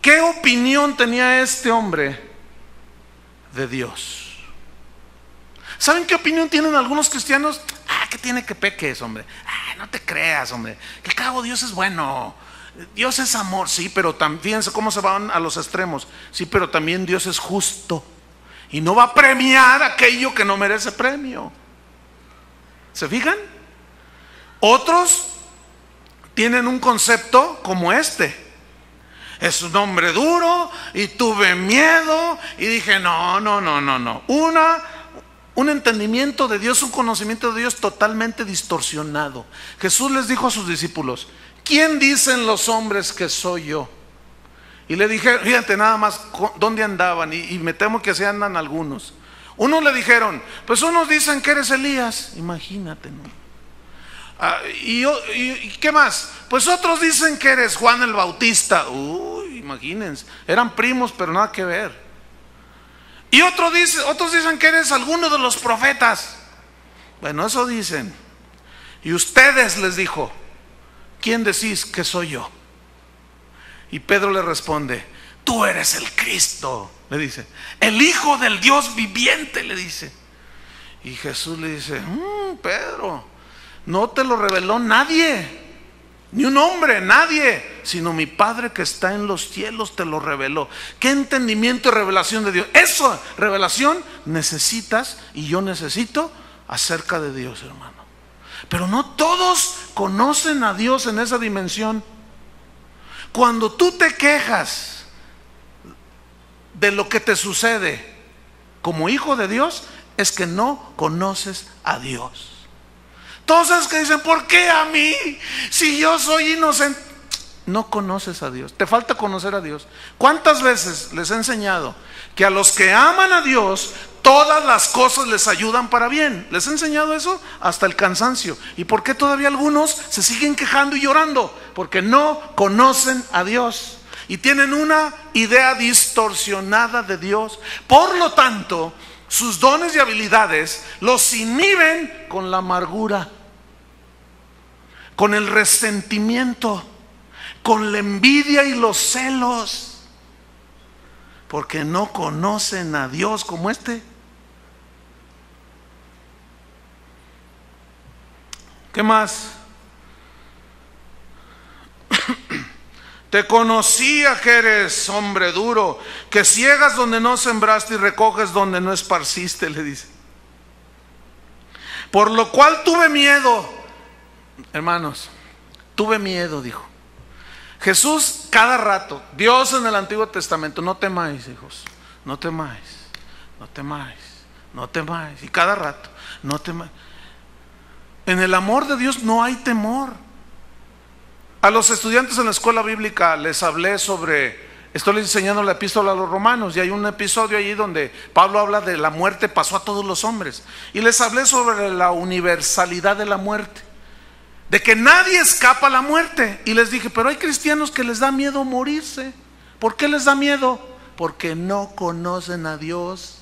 ¿Qué opinión tenía este hombre de Dios? ¿Saben qué opinión tienen algunos cristianos? Ah, que tiene que peques, hombre. Ah, no te creas, hombre. Que al cabo Dios es bueno. Dios es amor, sí, pero también, fíjense cómo se van a los extremos. Sí, pero también Dios es justo y no va a premiar aquello que no merece premio. ¿Se fijan? Otros tienen un concepto como este. Es un hombre duro y tuve miedo y dije, no. Un entendimiento de Dios, un conocimiento de Dios totalmente distorsionado. Jesús les dijo a sus discípulos, ¿quién dicen los hombres que soy yo? Y le dije, fíjate nada más dónde andaban, y me temo que así andan algunos. Unos le dijeron, pues unos dicen que eres Elías, imagínate, ¿no? ¿Y qué más? Pues otros dicen que eres Juan el Bautista. Imagínense, eran primos pero nada que ver. Y otros dicen que eres alguno de los profetas. Bueno, eso dicen. Y ustedes, les dijo, ¿quién decís que soy yo? Y Pedro le responde, tú eres el Cristo, le dice, el Hijo del Dios viviente, le dice. Y Jesús le dice, Pedro, no te lo reveló nadie, ni un hombre, nadie, sino mi Padre que está en los cielos te lo reveló. ¿Qué entendimiento y revelación de Dios? Esa revelación necesitas y yo necesito acerca de Dios, hermano. Pero no todos conocen a Dios en esa dimensión. Cuando tú te quejas de lo que te sucede como hijo de Dios, es que no conoces a Dios. Todos esos que dicen, ¿por qué a mí? Si yo soy inocente. No conoces a Dios, te falta conocer a Dios. ¿Cuántas veces les he enseñado que a los que aman a Dios, todas las cosas les ayudan para bien? Les he enseñado eso hasta el cansancio. ¿Y por qué todavía algunos se siguen quejando y llorando? Porque no conocen a Dios y tienen una idea distorsionada de Dios. Por lo tanto, sus dones y habilidades los inhiben con la amargura, con el resentimiento, con la envidia y los celos, porque no conocen a Dios como este. ¿Qué más? Te conocía que eres hombre duro, que siegas donde no sembraste y recoges donde no esparciste, le dice. Por lo cual tuve miedo, hermanos, tuve miedo, dijo. Jesús cada rato, Dios en el Antiguo Testamento, no temáis, hijos, no temáis, no temáis, no temáis. Y cada rato, no temáis. En el amor de Dios no hay temor. A los estudiantes en la escuela bíblica les hablé sobre, estoy enseñando la epístola a los romanos, y hay un episodio allí donde Pablo habla de la muerte pasó a todos los hombres. Y les hablé sobre la universalidad de la muerte, de que nadie escapa a la muerte. Y les dije, pero hay cristianos que les da miedo morirse. ¿Por qué les da miedo? Porque no conocen a Dios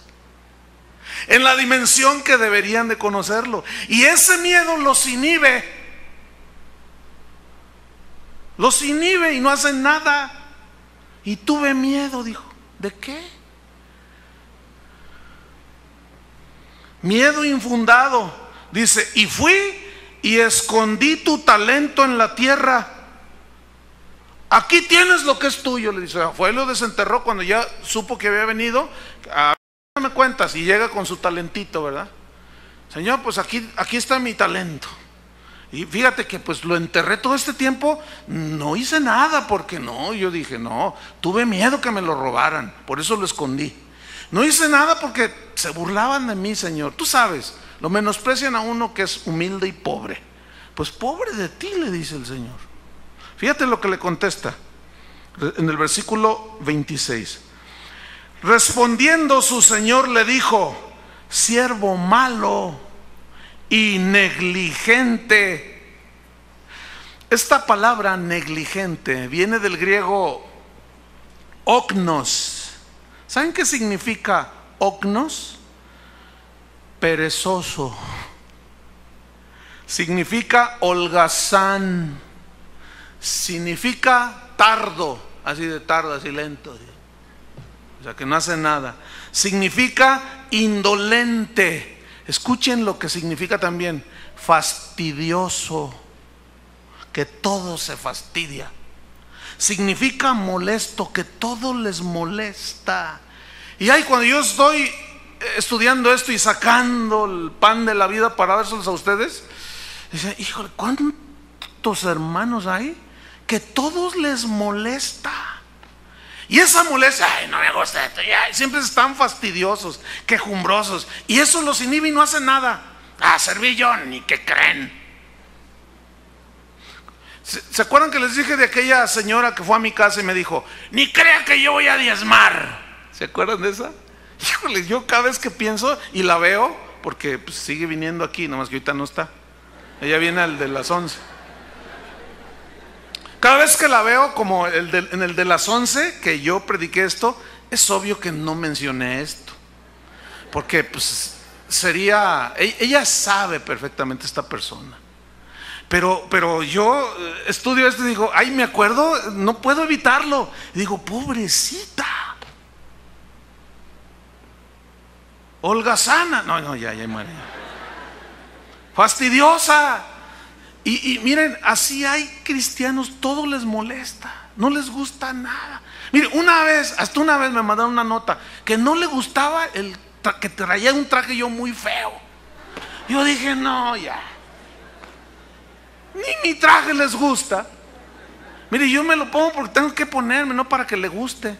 en la dimensión que deberían de conocerlo. Y ese miedo los inhibe. Los inhibe y no hacen nada. Y tuve miedo, dijo. ¿De qué? Miedo infundado. Dice, y fui y escondí tu talento en la tierra. Aquí tienes lo que es tuyo, le dice. Fue y lo desenterró cuando ya supo que había venido. A ver, me cuentas. Y llega con su talentito, ¿verdad? Señor, pues aquí está mi talento. Y fíjate que pues lo enterré todo este tiempo. No hice nada porque no. Yo dije, no, tuve miedo que me lo robaran. Por eso lo escondí. No hice nada porque se burlaban de mí, Señor. Tú sabes. Lo menosprecian a uno que es humilde y pobre. Pues pobre de ti, le dice el Señor. Fíjate lo que le contesta en el versículo 26. Respondiendo su Señor le dijo, siervo malo y negligente. Esta palabra negligente viene del griego oknos. ¿Saben qué significa oknos? Perezoso. Significa holgazán. Significa tardo. Así de tardo, así lento. O sea que no hace nada. Significa indolente. Escuchen lo que significa también. Fastidioso. Que todo se fastidia. Significa molesto. Que todo les molesta. Y ahí cuando yo estoy estudiando esto y sacando el pan de la vida para dárselos a ustedes, dicen, híjole, ¿cuántos hermanos hay que todos les molesta? Y esa molestia, ay, no me gusta esto, ay, siempre están fastidiosos, quejumbrosos, y eso los inhibe y no hacen nada. Ah, serví yo, ni que creen. ¿Se acuerdan que les dije de aquella señora que fue a mi casa y me dijo, ni crea que yo voy a diezmar? ¿Se acuerdan de esa? Híjole, yo cada vez que pienso y la veo, porque pues, sigue viniendo aquí, nomás que ahorita no está. Ella viene al de las 11. Cada vez que la veo, como en el de las 11 que yo prediqué esto, es obvio que no mencioné esto. Porque pues sería, ella sabe perfectamente esta persona. Pero yo estudio esto y digo, ay, me acuerdo, no puedo evitarlo. Y digo, pobrecita. Holgazana. No, ya muere. Fastidiosa. Y miren, así hay cristianos, todo les molesta, no les gusta nada. Mire, hasta una vez me mandaron una nota que no le gustaba el que traía un traje yo muy feo. Yo dije, no, ya. Ni mi traje les gusta. Mire, yo me lo pongo porque tengo que ponerme, no para que le guste.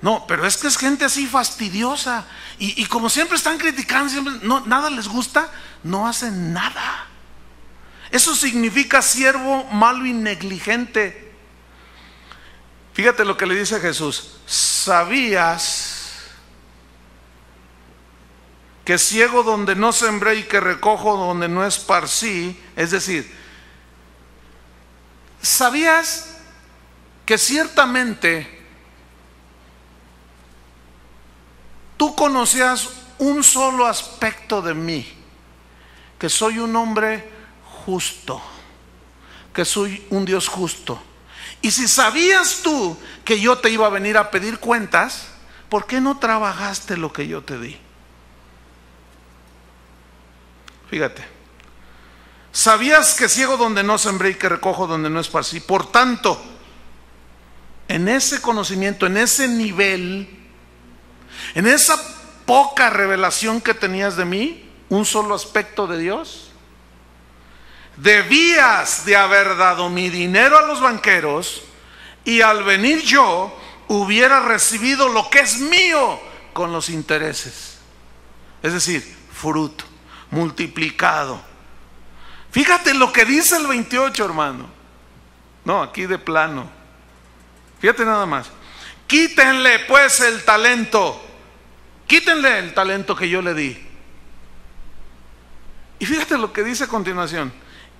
No, pero es que es gente así fastidiosa. Y como siempre están criticando, siempre, no, nada les gusta, no hacen nada. Eso significa siervo malo y negligente. Fíjate lo que le dice Jesús: ¿sabías que ciego donde no sembré y que recojo donde no esparcí? Es decir, ¿sabías que ciertamente tú conocías un solo aspecto de mí? Que soy un hombre justo, que soy un Dios justo. Y si sabías tú que yo te iba a venir a pedir cuentas, ¿por qué no trabajaste lo que yo te di? Fíjate, sabías que ciego donde no sembré y que recojo donde no esparcí. Por tanto, en ese conocimiento, en ese nivel, en esa poca revelación que tenías de mí, un solo aspecto de Dios, debías de haber dado mi dinero a los banqueros y al venir yo hubiera recibido lo que es mío con los intereses. Es decir, fruto multiplicado. Fíjate lo que dice el 28, hermano. No, aquí de plano. Fíjate nada más. Quítenle pues el talento. Quítenle el talento que yo le di. Y fíjate lo que dice a continuación.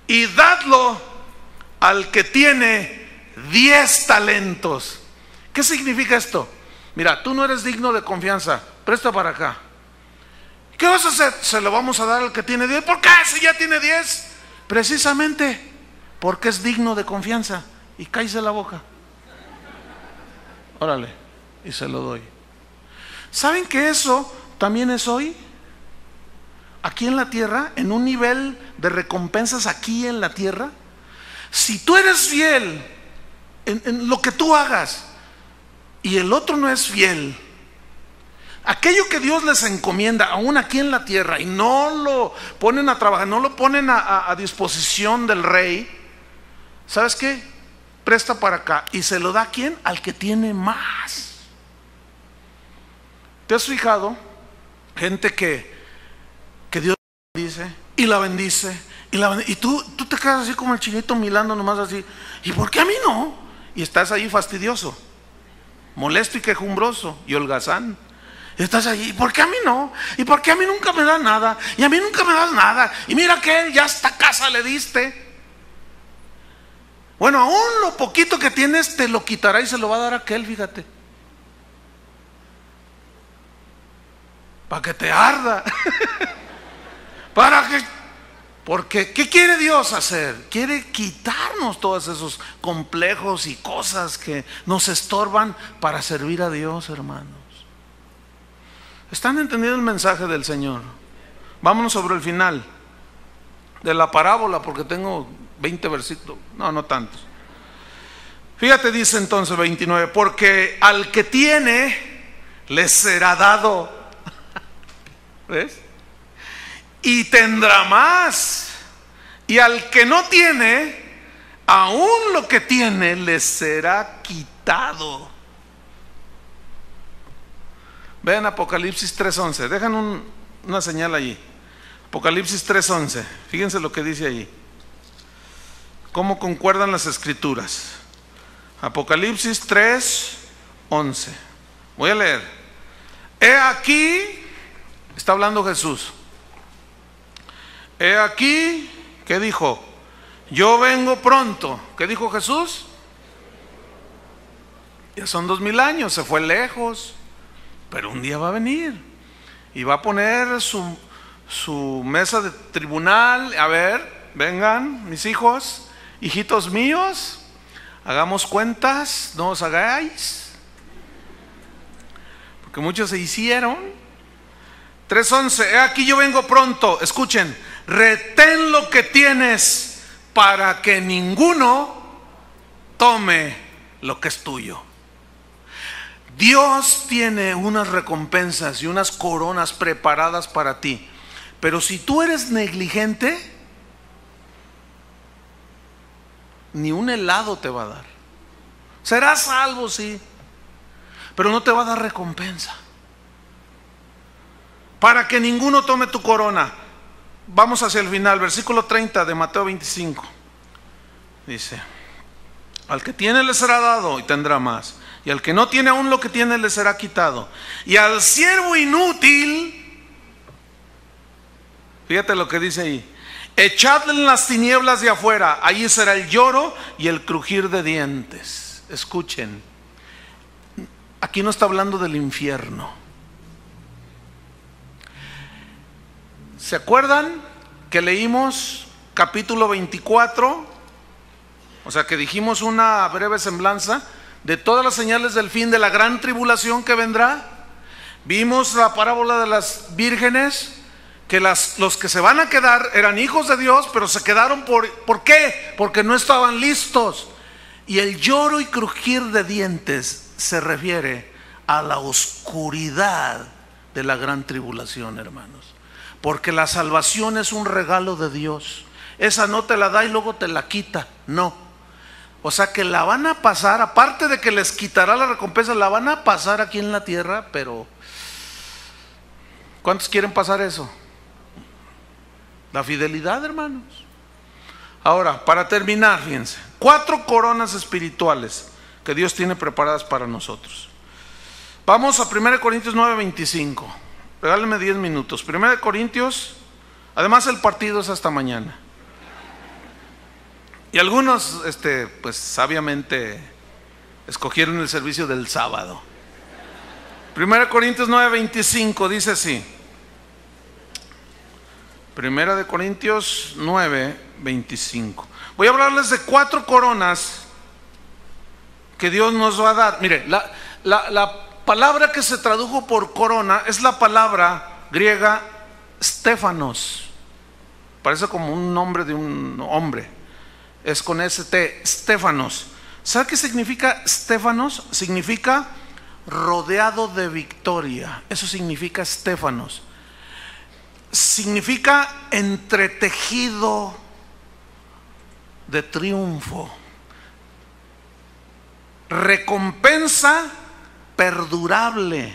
Y dadlo al que tiene 10 talentos. ¿Qué significa esto? Mira, tú no eres digno de confianza. Presta para acá. ¿Qué vas a hacer? Se lo vamos a dar al que tiene 10. ¿Por qué? Si ya tiene 10. Precisamente porque es digno de confianza. Y cállese la boca. Órale, y se lo doy. ¿Saben que eso también es hoy? Aquí en la tierra, en un nivel de recompensas aquí en la tierra. Si tú eres fiel en lo que tú hagas y el otro no es fiel, aquello que Dios les encomienda, aún aquí en la tierra, y no lo ponen a trabajar, no lo ponen a disposición del rey, ¿sabes qué? Presta para acá. ¿Y se lo da a quién? Al que tiene más. ¿Te has fijado? Gente que Dios bendice, y la bendice, y la bendice, y tú te quedas así como el chinito milando nomás así, ¿y por qué a mí no? Y estás ahí fastidioso, molesto y quejumbroso, y holgazán. Estás allí, ¿y por qué a mí no? ¿Y por qué a mí nunca me da nada? Y a mí nunca me das nada. Y mira que él ya esta casa le diste. Bueno, aún lo poquito que tienes te lo quitará y se lo va a dar a aquel, fíjate. Para que te arda. Para que... Porque, ¿qué quiere Dios hacer? Quiere quitarnos todos esos complejos y cosas que nos estorban para servir a Dios, hermano. ¿Están entendiendo el mensaje del Señor? Vámonos sobre el final de la parábola, porque tengo 20 versículos, no tantos. Fíjate, dice entonces 29, porque al que tiene le será dado, ¿ves? Y tendrá más, y al que no tiene, aún lo que tiene le será quitado. Vean Apocalipsis 3:11. Dejan una señal allí. Apocalipsis 3:11. Fíjense lo que dice allí. ¿Cómo concuerdan las escrituras? Apocalipsis 3:11. Voy a leer. He aquí, está hablando Jesús. He aquí, ¿qué dijo? Yo vengo pronto. ¿Qué dijo Jesús? Ya son 2000 años, se fue lejos. Pero un día va a venir. y va a poner su mesa de tribunal. A ver, vengan mis hijos, hijitos míos, hagamos cuentas, no os hagáis, porque muchos se hicieron. 3:11, he aquí yo vengo pronto. Escuchen, retén lo que tienes para que ninguno tome lo que es tuyo. Dios tiene unas recompensas y unas coronas preparadas para ti, pero si tú eres negligente, ni un helado te va a dar. Serás salvo, sí, pero no te va a dar recompensa. Para que ninguno tome tu corona. Vamos hacia el final, versículo 30 de Mateo 25. Dice, al que tiene le será dado y tendrá más, y al que no tiene aún lo que tiene le será quitado. Y al siervo inútil, fíjate lo que dice ahí, echadle en las tinieblas de afuera, allí será el lloro y el crujir de dientes. Escuchen, aquí no está hablando del infierno. ¿Se acuerdan que leímos capítulo 24? O sea, que dijimos una breve semblanza de todas las señales del fin, de la gran tribulación que vendrá. Vimos la parábola de las vírgenes, que los que se van a quedar eran hijos de Dios, pero se quedaron ¿por qué? Porque no estaban listos. Y el lloro y crujir de dientes se refiere a la oscuridad de la gran tribulación, hermanos, porque la salvación es un regalo de Dios. Esa no te la da y luego te la quita, no. O sea que la van a pasar, aparte de que les quitará la recompensa, la van a pasar aquí en la tierra. Pero ¿cuántos quieren pasar eso? La fidelidad, hermanos. Ahora, para terminar, fíjense, 4 coronas espirituales que Dios tiene preparadas para nosotros. Vamos a 1 Corintios 9:25. Regálenme 10 minutos. 1 Corintios, además el partido es hasta mañana. Y algunos, pues sabiamente escogieron el servicio del sábado. 1 Corintios 9:25 dice así. 1 de Corintios 9:25. Voy a hablarles de 4 coronas que Dios nos va a dar. Mire, la palabra que se tradujo por corona es la palabra griega Stefanos. Parece como un nombre de un hombre. Es con ST, Stefanos. ¿Sabe qué significa Stefanos? Significa rodeado de victoria. Eso significa Stefanos. Significa entretejido de triunfo, recompensa perdurable.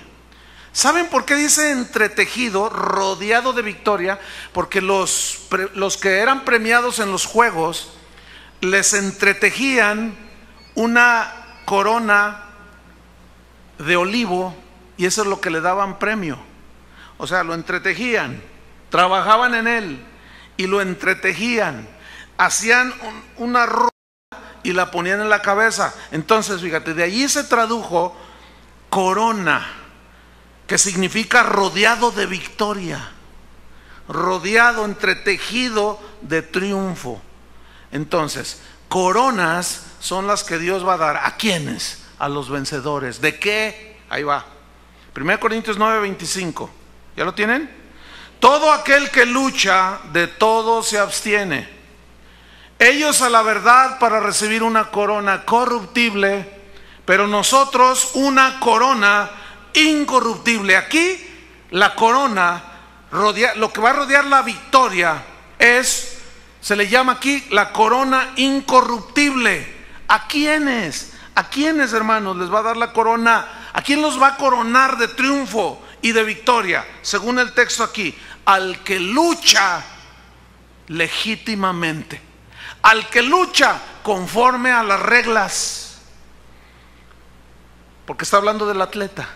¿Saben por qué dice entretejido, rodeado de victoria? Porque los que eran premiados en los juegos les entretejían una corona de olivo, y eso es lo que le daban premio. O sea, lo entretejían, trabajaban en él y lo entretejían, hacían una ropa y la ponían en la cabeza. Entonces, fíjate, de allí se tradujo corona, que significa rodeado de victoria, rodeado, entretejido de triunfo. Entonces, coronas son las que Dios va a dar. ¿A quiénes? A los vencedores. ¿De qué? Ahí va, 1 Corintios 9:25. ¿Ya lo tienen? Todo aquel que lucha, de todo se abstiene. Ellos a la verdad para recibir una corona corruptible, pero nosotros una corona incorruptible. Aquí la corona, lo que va a rodear la victoria, se le llama aquí la corona incorruptible. ¿A quiénes? ¿A quiénes, hermanos, les va a dar la corona? ¿A quién los va a coronar de triunfo y de victoria? Según el texto aquí, al que lucha legítimamente, al que lucha conforme a las reglas, porque está hablando del atleta.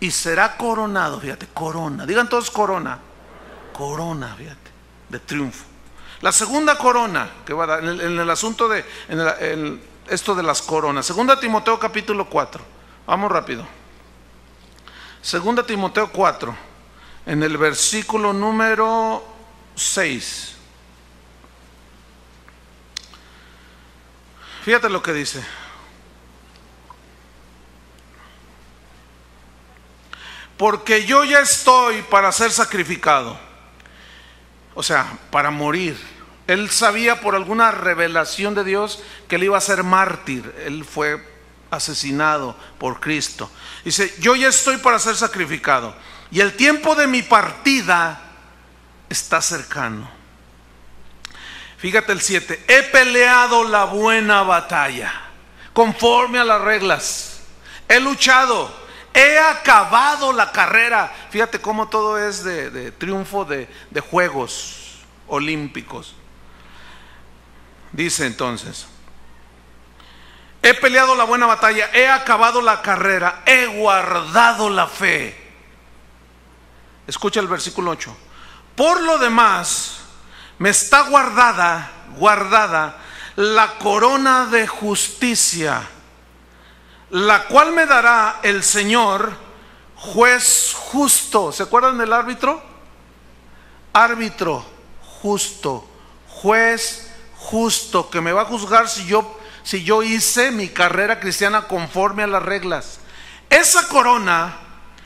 Y será coronado, fíjate, corona. Digan todos corona. Corona, fíjate, de triunfo. La segunda corona que va a dar en el asunto de esto de las coronas. 2 Timoteo capítulo 4. Vamos rápido. 2 Timoteo 4, en el versículo número 6. Fíjate lo que dice. Porque yo ya estoy para ser sacrificado, o sea, para morir. Él sabía por alguna revelación de Dios que él iba a ser mártir. Él fue asesinado por Cristo. Dice, yo ya estoy para ser sacrificado y el tiempo de mi partida está cercano. Fíjate el 7. He peleado la buena batalla conforme a las reglas. He luchado. He acabado la carrera. Fíjate cómo todo es de triunfo de Juegos Olímpicos. Dice entonces, he peleado la buena batalla, he acabado la carrera, he guardado la fe. Escucha el versículo 8. Por lo demás, me está guardada la corona de justicia, la cual me dará el Señor, juez justo. ¿Se acuerdan del árbitro? Árbitro justo, juez justo, que me va a juzgar si yo hice mi carrera cristiana conforme a las reglas. Esa corona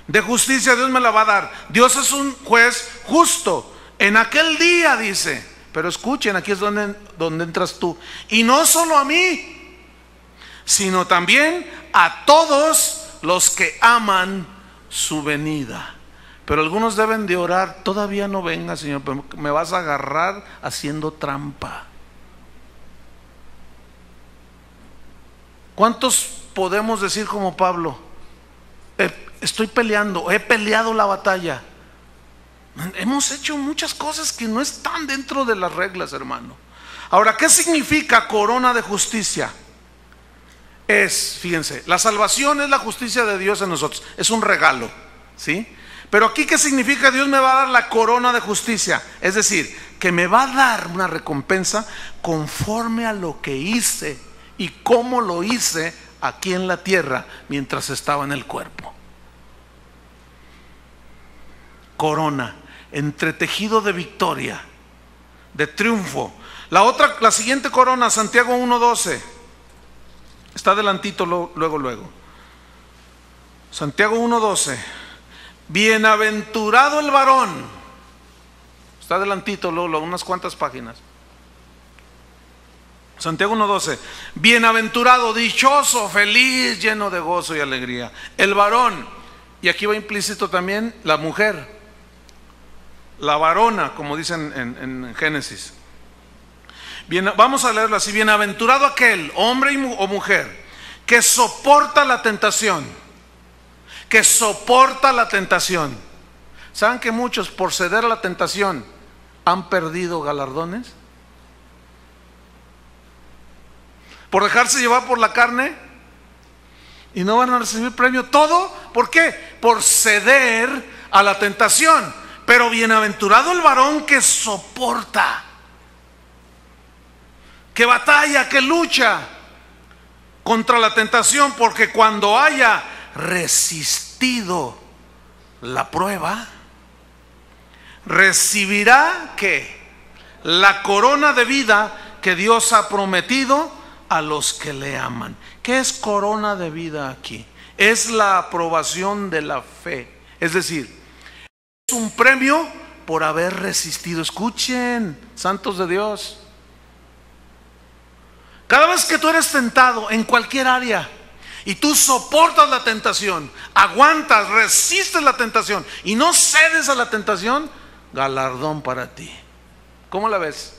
de justicia Dios me la va a dar. Dios es un juez justo. En aquel día dice, pero escuchen, aquí es donde entras tú. Y no solo a mí, sino también a todos los que aman su venida. Pero algunos deben de orar, todavía no venga, Señor, me vas a agarrar haciendo trampa. ¿Cuántos podemos decir como Pablo? Estoy peleando, he peleado la batalla. Hemos hecho muchas cosas que no están dentro de las reglas, hermano. Ahora, ¿qué significa corona de justicia? Es, fíjense, la salvación es la justicia de Dios en nosotros, es un regalo, ¿sí? Pero aquí, ¿qué significa? Dios me va a dar la corona de justicia, es decir, que me va a dar una recompensa conforme a lo que hice y cómo lo hice aquí en la tierra mientras estaba en el cuerpo. Corona, entretejido de victoria, de triunfo. La siguiente corona, Santiago 1:12. Está adelantito luego. Santiago 1:12. Bienaventurado el varón. Está adelantito luego, unas cuantas páginas. Santiago 1:12. Bienaventurado, dichoso, feliz, lleno de gozo y alegría, el varón. Y aquí va implícito también la mujer, la varona, como dicen en Génesis. Bien, vamos a leerlo así. Bienaventurado aquel, hombre o mujer, que soporta la tentación. Que soporta la tentación. ¿Saben que muchos por ceder a la tentación han perdido galardones? Por dejarse llevar por la carne y no van a recibir premio. ¿Todo? ¿Por qué? Por ceder a la tentación. Pero bienaventurado el varón que soporta, que batalla, que lucha contra la tentación, porque cuando haya resistido la prueba, recibirá ¿qué? La corona de vida que Dios ha prometido a los que le aman. ¿Qué es corona de vida aquí? Es la aprobación de la fe, es decir, es un premio por haber resistido. Escuchen, santos de Dios, cada vez que tú eres tentado en cualquier área y tú soportas la tentación, aguantas, resistes la tentación y no cedes a la tentación, galardón para ti. ¿Cómo la ves?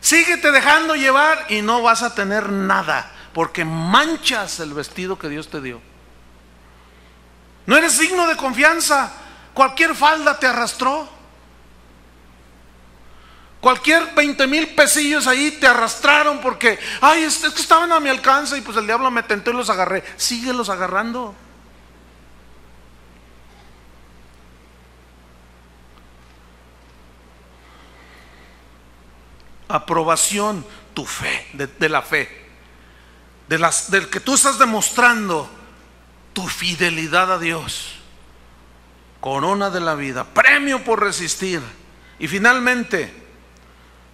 Síguete dejando llevar y no vas a tener nada, porque manchas el vestido que Dios te dio. No eres digno de confianza. Cualquier falda te arrastró. Cualquier 20,000 pesillos ahí te arrastraron porque, ay, es que estaban a mi alcance y pues el diablo me tentó y los agarré. Síguelos agarrando. Aprobación, tu fe, de la fe, del que tú estás demostrando tu fidelidad a Dios. corona de la vida, premio por resistir. Y finalmente,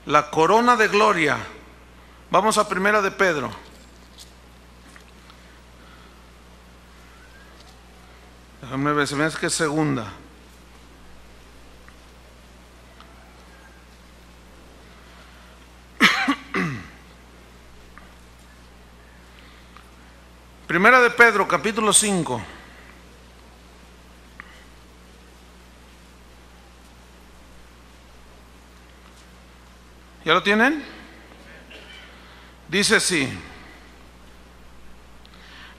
la corona de gloria. Vamos a primera de Pedro. Déjame ver, se me hace que es segunda. Primera de Pedro, capítulo 5. ¿Ya lo tienen? Dice así: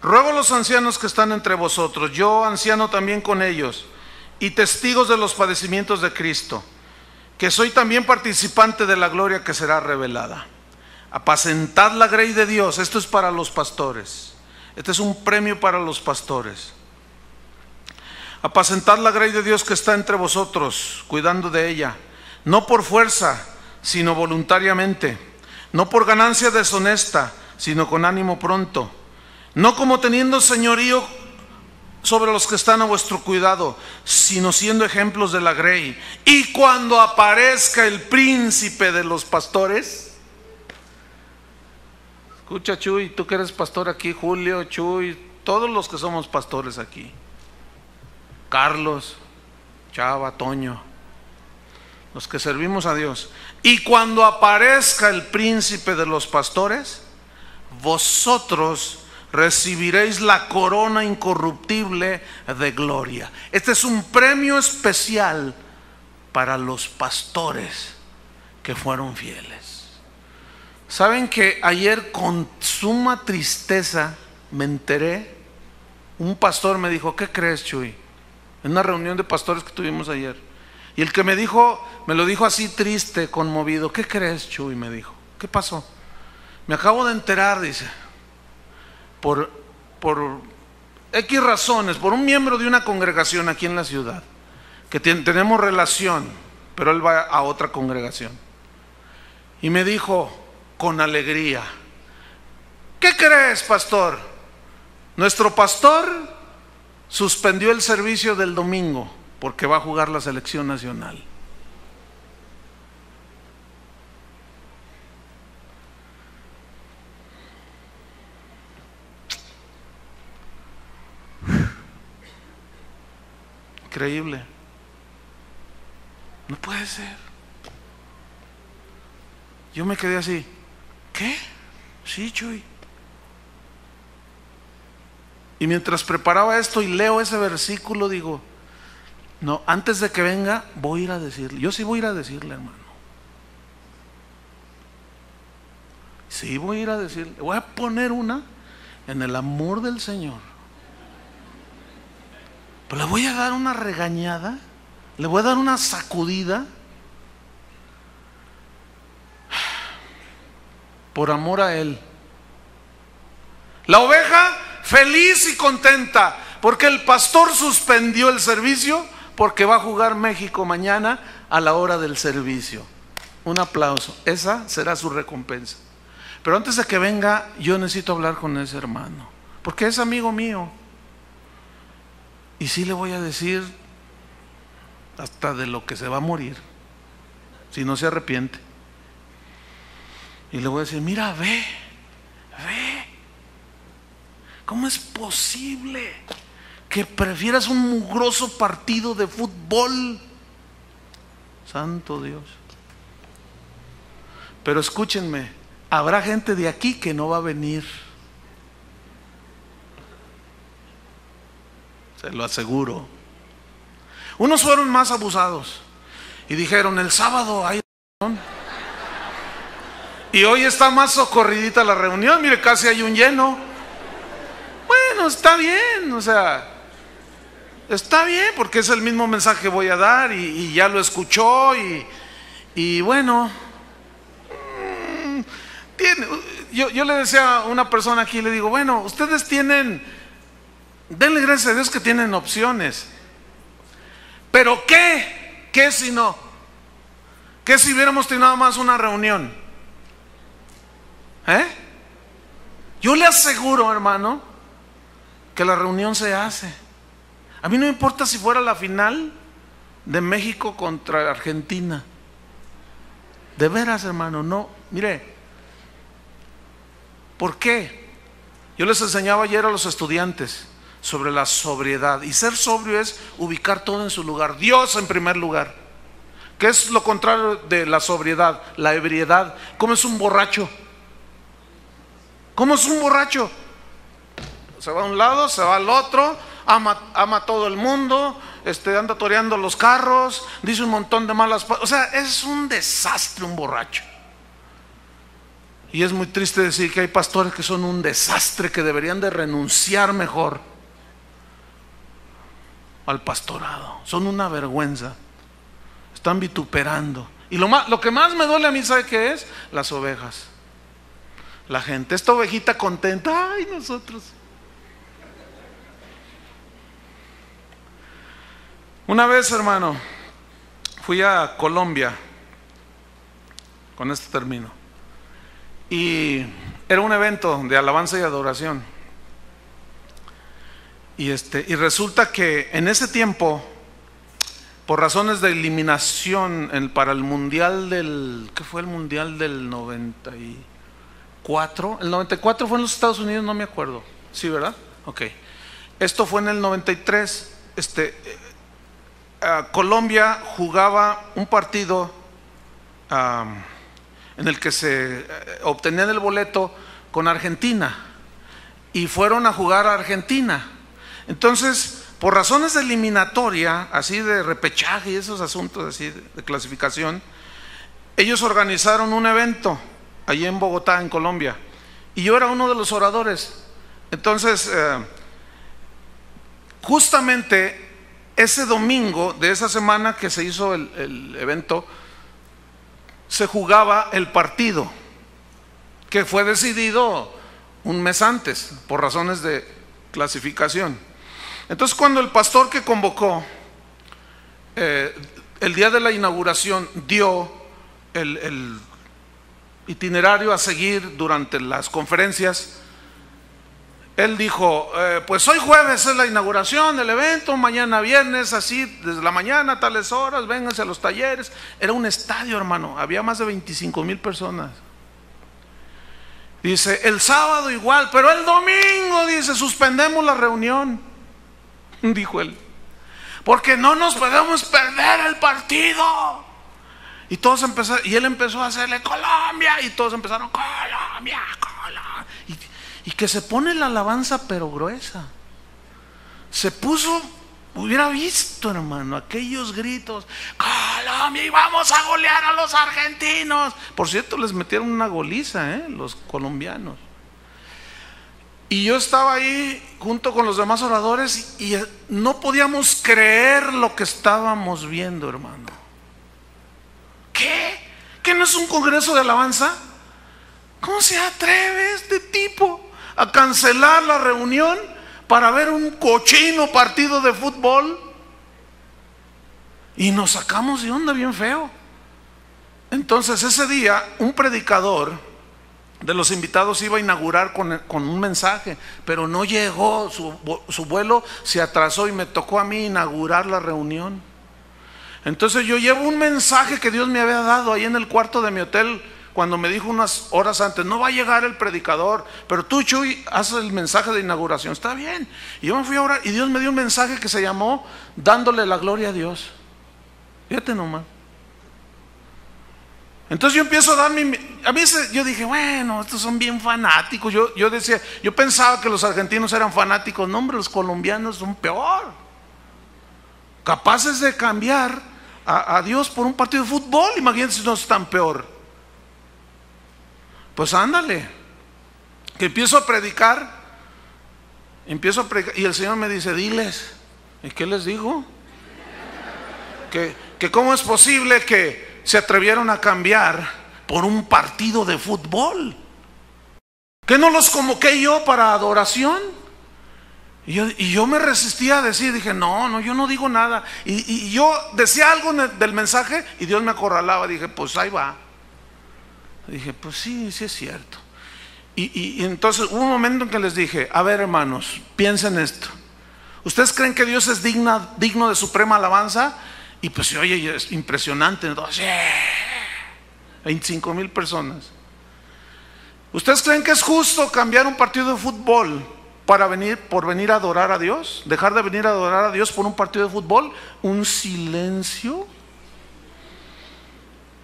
ruego a los ancianos que están entre vosotros, yo anciano también con ellos, y testigos de los padecimientos de Cristo, que soy también participante de la gloria que será revelada. Apacentad la grey de Dios. Esto es para los pastores. Este es un premio para los pastores. Apacentad la grey de Dios que está entre vosotros, cuidando de ella, no por fuerza, sino voluntariamente, no por ganancia deshonesta, sino con ánimo pronto, no como teniendo señorío sobre los que están a vuestro cuidado, sino siendo ejemplos de la grey. Y cuando aparezca el príncipe de los pastores. Escucha, Chuy, tú que eres pastor aquí, Julio, Chuy, todos los que somos pastores aquí, Carlos, Chava, Toño, los que servimos a Dios. Y cuando aparezca el príncipe de los pastores, vosotros recibiréis la corona incorruptible de gloria. Este es un premio especial para los pastores que fueron fieles. ¿Saben que ayer con suma tristeza me enteré? Un pastor me dijo: ¿qué crees, Chuy? En una reunión de pastores que tuvimos ayer. Y el que me dijo, me lo dijo así triste, conmovido: ¿qué crees, Chuy? Me dijo. ¿Qué pasó? Me acabo de enterar, dice, por X razones, por un miembro de una congregación aquí en la ciudad, que tenemos relación, pero él va a otra congregación. Y me dijo con alegría: ¿qué crees, pastor? Nuestro pastor suspendió el servicio del domingo porque va a jugar la selección nacional. Increíble. No puede ser. Yo me quedé así. ¿Qué? Sí, Chuy. Y mientras preparaba esto y leo ese versículo, digo: no, antes de que venga voy a ir a decirle. Yo sí voy a ir a decirle, hermano. Sí voy a ir a decirle. Voy a poner una en el amor del Señor. Pero le voy a dar una regañada, le voy a dar una sacudida, por amor a Él. La oveja feliz y contenta porque el pastor suspendió el servicio porque va a jugar México mañana a la hora del servicio. Un aplauso. Esa será su recompensa. Pero antes de que venga, yo necesito hablar con ese hermano, porque es amigo mío. Y sí le voy a decir hasta de lo que se va a morir si no se arrepiente. Y le voy a decir: mira, ve, ¿cómo es posible que prefieras un mugroso partido de fútbol? Santo Dios. Pero escúchenme, habrá gente de aquí que no va a venir, se lo aseguro. Unos fueron más abusados y dijeron: el sábado hay reunión. Y hoy está más socorridita la reunión, mire, casi hay un lleno. Bueno, está bien, o sea, está bien, porque es el mismo mensaje que voy a dar y ya lo escuchó y bueno. Yo le decía a una persona aquí, le digo: bueno, ustedes tienen, denle gracias a Dios que tienen opciones. Pero ¿qué si no? ¿Qué si hubiéramos tenido más una reunión? Yo le aseguro, hermano, que la reunión se hace. A mí no me importa si fuera la final de México contra Argentina. De veras, hermano, no. Mire, ¿por qué? Yo les enseñaba ayer a los estudiantes sobre la sobriedad. Y ser sobrio es ubicar todo en su lugar. Dios en primer lugar. ¿Qué es lo contrario de la sobriedad? La ebriedad. ¿Cómo es un borracho? ¿Cómo es un borracho? Se va a un lado, se va al otro, ama a todo el mundo, anda toreando los carros, dice un montón de malas cosas. O sea, es un desastre un borracho. Y es muy triste decir que hay pastores que son un desastre, que deberían de renunciar mejor al pastorado. Son una vergüenza. Están vituperando. Y lo que más me duele a mí, ¿sabe qué es? Las ovejas. La gente, esta ovejita contenta, ay, nosotros. Una vez, hermano, fui a Colombia, con esto termino, y era un evento de alabanza y adoración. Y resulta que en ese tiempo, por razones de eliminación para el mundial del, ¿qué fue el mundial del 90? El 94 fue en los Estados Unidos, no me acuerdo. Sí, ¿verdad? Ok. Esto fue en el 93. Colombia jugaba un partido en el que se obtenían el boleto con Argentina. Y fueron a jugar a Argentina. Entonces, por razones de eliminatoria, así de repechaje y esos asuntos así de clasificación, ellos organizaron un evento allí en Bogotá, en Colombia, y yo era uno de los oradores. Entonces, justamente ese domingo de esa semana que se hizo el evento, se jugaba el partido, que fue decidido un mes antes, por razones de clasificación. Entonces, cuando el pastor que convocó, el día de la inauguración, dio el itinerario a seguir durante las conferencias, él dijo, pues hoy jueves es la inauguración del evento, mañana viernes, así, desde la mañana a tales horas, vénganse a los talleres. Era un estadio, hermano, había más de 25,000 personas. Dice, el sábado igual, pero el domingo, dice, suspendemos la reunión, dijo él, porque no nos podemos perder el partido. Y todos empezaron, y él empezó a hacerle Colombia, y todos empezaron Colombia, Colombia. Y que se pone la alabanza pero gruesa. Se puso, hubiera visto, hermano, aquellos gritos, Colombia, y vamos a golear a los argentinos. Por cierto, les metieron una goliza, los colombianos. Y yo estaba ahí junto con los demás oradores y no podíamos creer lo que estábamos viendo, hermano. ¿Qué? ¿Qué no es un congreso de alabanza? ¿Cómo se atreve este tipo a cancelar la reunión para ver un cochino partido de fútbol? Y nos sacamos de onda bien feo. Entonces ese día un predicador de los invitados iba a inaugurar con un mensaje, pero no llegó, su vuelo se atrasó y me tocó a mí inaugurar la reunión. Entonces yo llevo un mensaje que Dios me había dado ahí en el cuarto de mi hotel, cuando me dijo unas horas antes, no va a llegar el predicador, pero tú, Chuy, haz el mensaje de inauguración. Está bien. Y yo me fui a orar y Dios me dio un mensaje que se llamó dándole la gloria a Dios. Fíjate nomás. Entonces yo empiezo a dar yo dije, bueno, estos son bien fanáticos. Yo pensaba que los argentinos eran fanáticos. No, hombre, los colombianos son peor. Capaces de cambiar a Dios por un partido de fútbol, imagínense si no es tan peor. Pues ándale, que empiezo a predicar y el Señor me dice, diles. ¿Y qué les digo? Que cómo es posible que se atrevieron a cambiar por un partido de fútbol, que no los convoqué yo para adoración. Y yo me resistía a decir, dije, no, yo no digo nada. Y yo decía algo del mensaje y Dios me acorralaba. Dije, pues ahí va. Dije, pues sí, sí es cierto. Y entonces hubo un momento en que les dije, a ver, hermanos, piensen esto. ¿Ustedes creen que Dios es digno de suprema alabanza? Y pues oye, es impresionante, entonces, 25,000 personas. ¿Ustedes creen que es justo cambiar un partido de fútbol para venir a adorar a Dios? ¿Dejar de venir a adorar a Dios por un partido de fútbol? ¿Un silencio?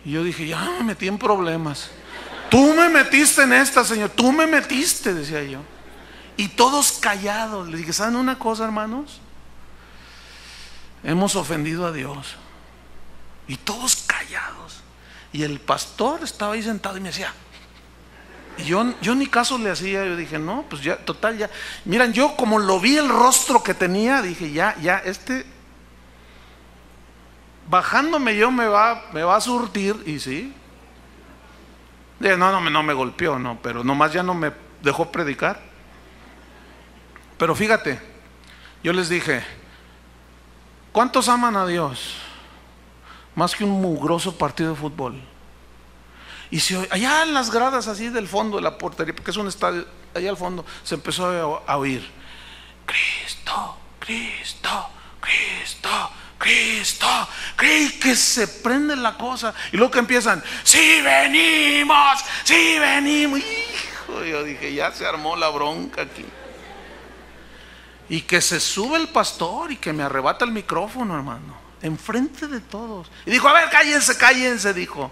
Y yo dije, ya me metí en problemas. Tú me metiste en esta, Señor, tú me metiste, decía yo. Y todos callados. Le dije, ¿saben una cosa, hermanos? Hemos ofendido a Dios. Y todos callados. Y el pastor estaba ahí sentado y me decía, y yo ni caso le hacía. Yo dije, no, pues ya, total, ya. Miren, yo como lo vi el rostro que tenía, dije, ya, bajándome yo me va a surtir. Y sí, dije, no me golpeó, no, pero nomás ya no me dejó predicar. Pero fíjate, yo les dije, ¿cuántos aman a Dios? Más que un mugroso partido de fútbol. Y si allá en las gradas así del fondo de la portería, porque es un estadio, allá al fondo se empezó a oír, Cristo, Cristo, Cristo, Cristo, Cristo, que se prende la cosa. Y luego que empiezan, ¡sí venimos! ¡Sí venimos! Hijo, yo dije, ya se armó la bronca aquí. Y que se sube el pastor y que me arrebata el micrófono, hermano, enfrente de todos. Y dijo, a ver, cállense, cállense, dijo.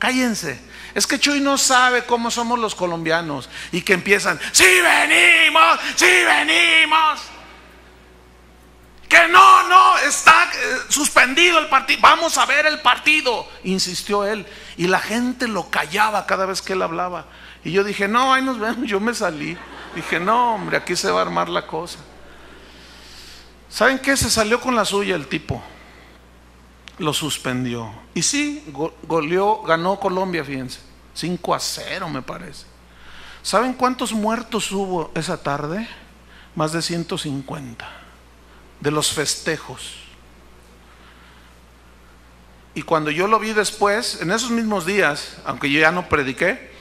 Cállense, es que Chuy no sabe cómo somos los colombianos. Y que empiezan, ¡sí venimos! ¡Sí venimos! Que no, está suspendido el partido, vamos a ver el partido, insistió él. Y la gente lo callaba cada vez que él hablaba. Y yo dije, no, ahí nos vemos, yo me salí. Dije, no, hombre, aquí se va a armar la cosa. ¿Saben qué? Se salió con la suya el tipo. Lo suspendió. Y sí, ganó Colombia, fíjense, 5-0 me parece. ¿Saben cuántos muertos hubo esa tarde? Más de 150 de los festejos. Y cuando yo lo vi después, en esos mismos días, aunque yo ya no prediqué,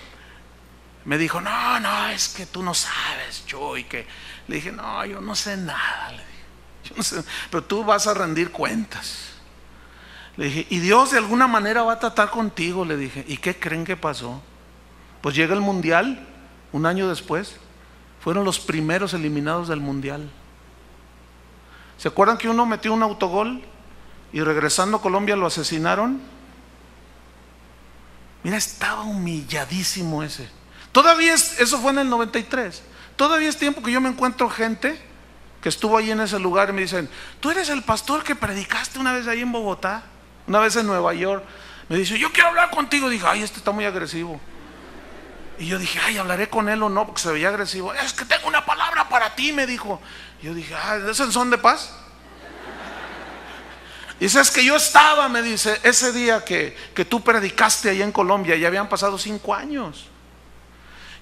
me dijo, no, es que tú no sabes, Chuy, que... Le dije, no, yo no sé nada, le dije, yo no sé, pero tú vas a rendir cuentas. Le dije, y Dios de alguna manera va a tratar contigo, le dije. ¿Y qué creen que pasó? Pues llega el mundial, un año después, fueron los primeros eliminados del mundial. ¿Se acuerdan que uno metió un autogol y regresando a Colombia lo asesinaron? Mira, estaba humilladísimo ese. Todavía eso fue en el 93. Todavía es tiempo que yo me encuentro gente que estuvo ahí en ese lugar y me dicen, tú eres el pastor que predicaste una vez ahí en Bogotá, una vez en Nueva York. Me dice, yo quiero hablar contigo. Dije, ay, este está muy agresivo. Y yo dije, ay, hablaré con él o no, porque se veía agresivo. Es que tengo una palabra para ti, me dijo. Yo dije, ah, ¿es en son de paz? Dice, es que yo estaba, me dice, ese día que tú predicaste ahí en Colombia. Ya habían pasado 5 años.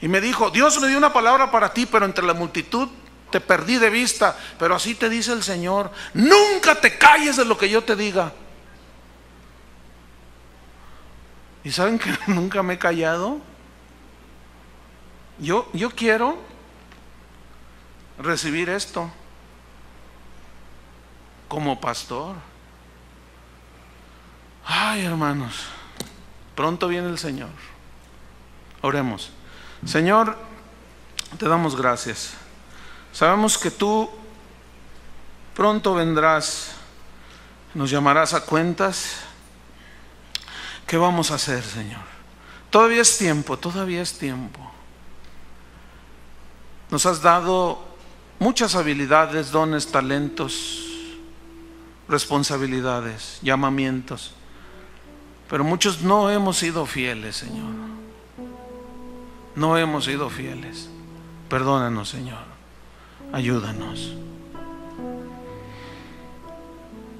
Y me dijo, Dios me dio una palabra para ti, pero entre la multitud te perdí de vista. Pero así te dice el Señor, nunca te calles de lo que yo te diga. ¿Y saben que nunca me he callado? Yo quiero recibir esto como pastor. Ay, hermanos, pronto viene el Señor. Oremos. Señor, te damos gracias. Sabemos que tú pronto vendrás, nos llamarás a cuentas. ¿Qué vamos a hacer, Señor? Todavía es tiempo, todavía es tiempo. Nos has dado muchas habilidades, dones, talentos, responsabilidades, llamamientos, pero muchos no hemos sido fieles, Señor. No hemos sido fieles. Perdónanos, Señor. Ayúdanos.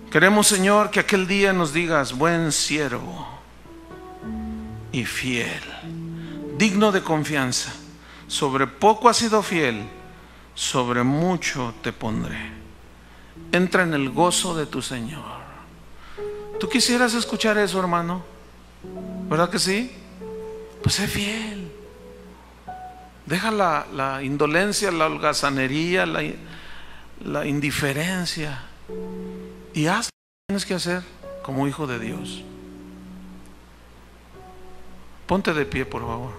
Queremos, Señor, que aquel día nos digas, buen siervo y fiel, digno de confianza. Sobre poco has sido fiel, sobre mucho te pondré. Entra en el gozo de tu Señor. ¿Tú quisieras escuchar eso, hermano? ¿Verdad que sí? Pues sé fiel. Deja la indolencia, la holgazanería, la la indiferencia, y haz lo que tienes que hacer como hijo de Dios. Ponte de pie, por favor.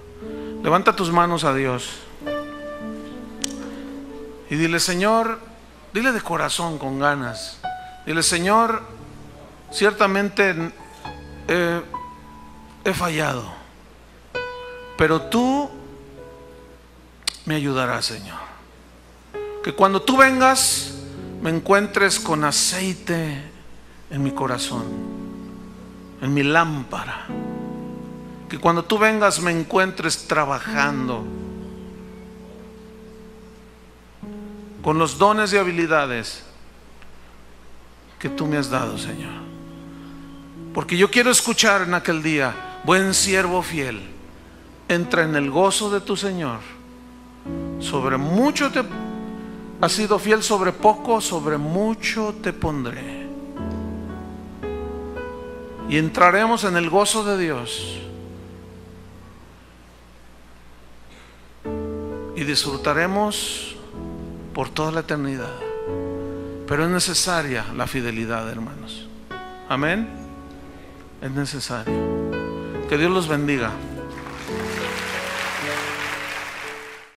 Levanta tus manos a Dios y dile: Señor, dile de corazón, con ganas, dile: Señor, ciertamente he fallado, pero tú me ayudarás, Señor. Que cuando tú vengas me encuentres con aceite en mi corazón, en mi lámpara. Que cuando tú vengas me encuentres trabajando con los dones y habilidades que tú me has dado, Señor. Porque yo quiero escuchar en aquel día: buen siervo fiel, entra en el gozo de tu Señor. Sobre mucho te has sido fiel, sobre poco, sobre mucho te pondré. Y entraremos en el gozo de Dios y disfrutaremos por toda la eternidad. Pero es necesaria la fidelidad, hermanos. Amén. Es necesario. Que Dios los bendiga.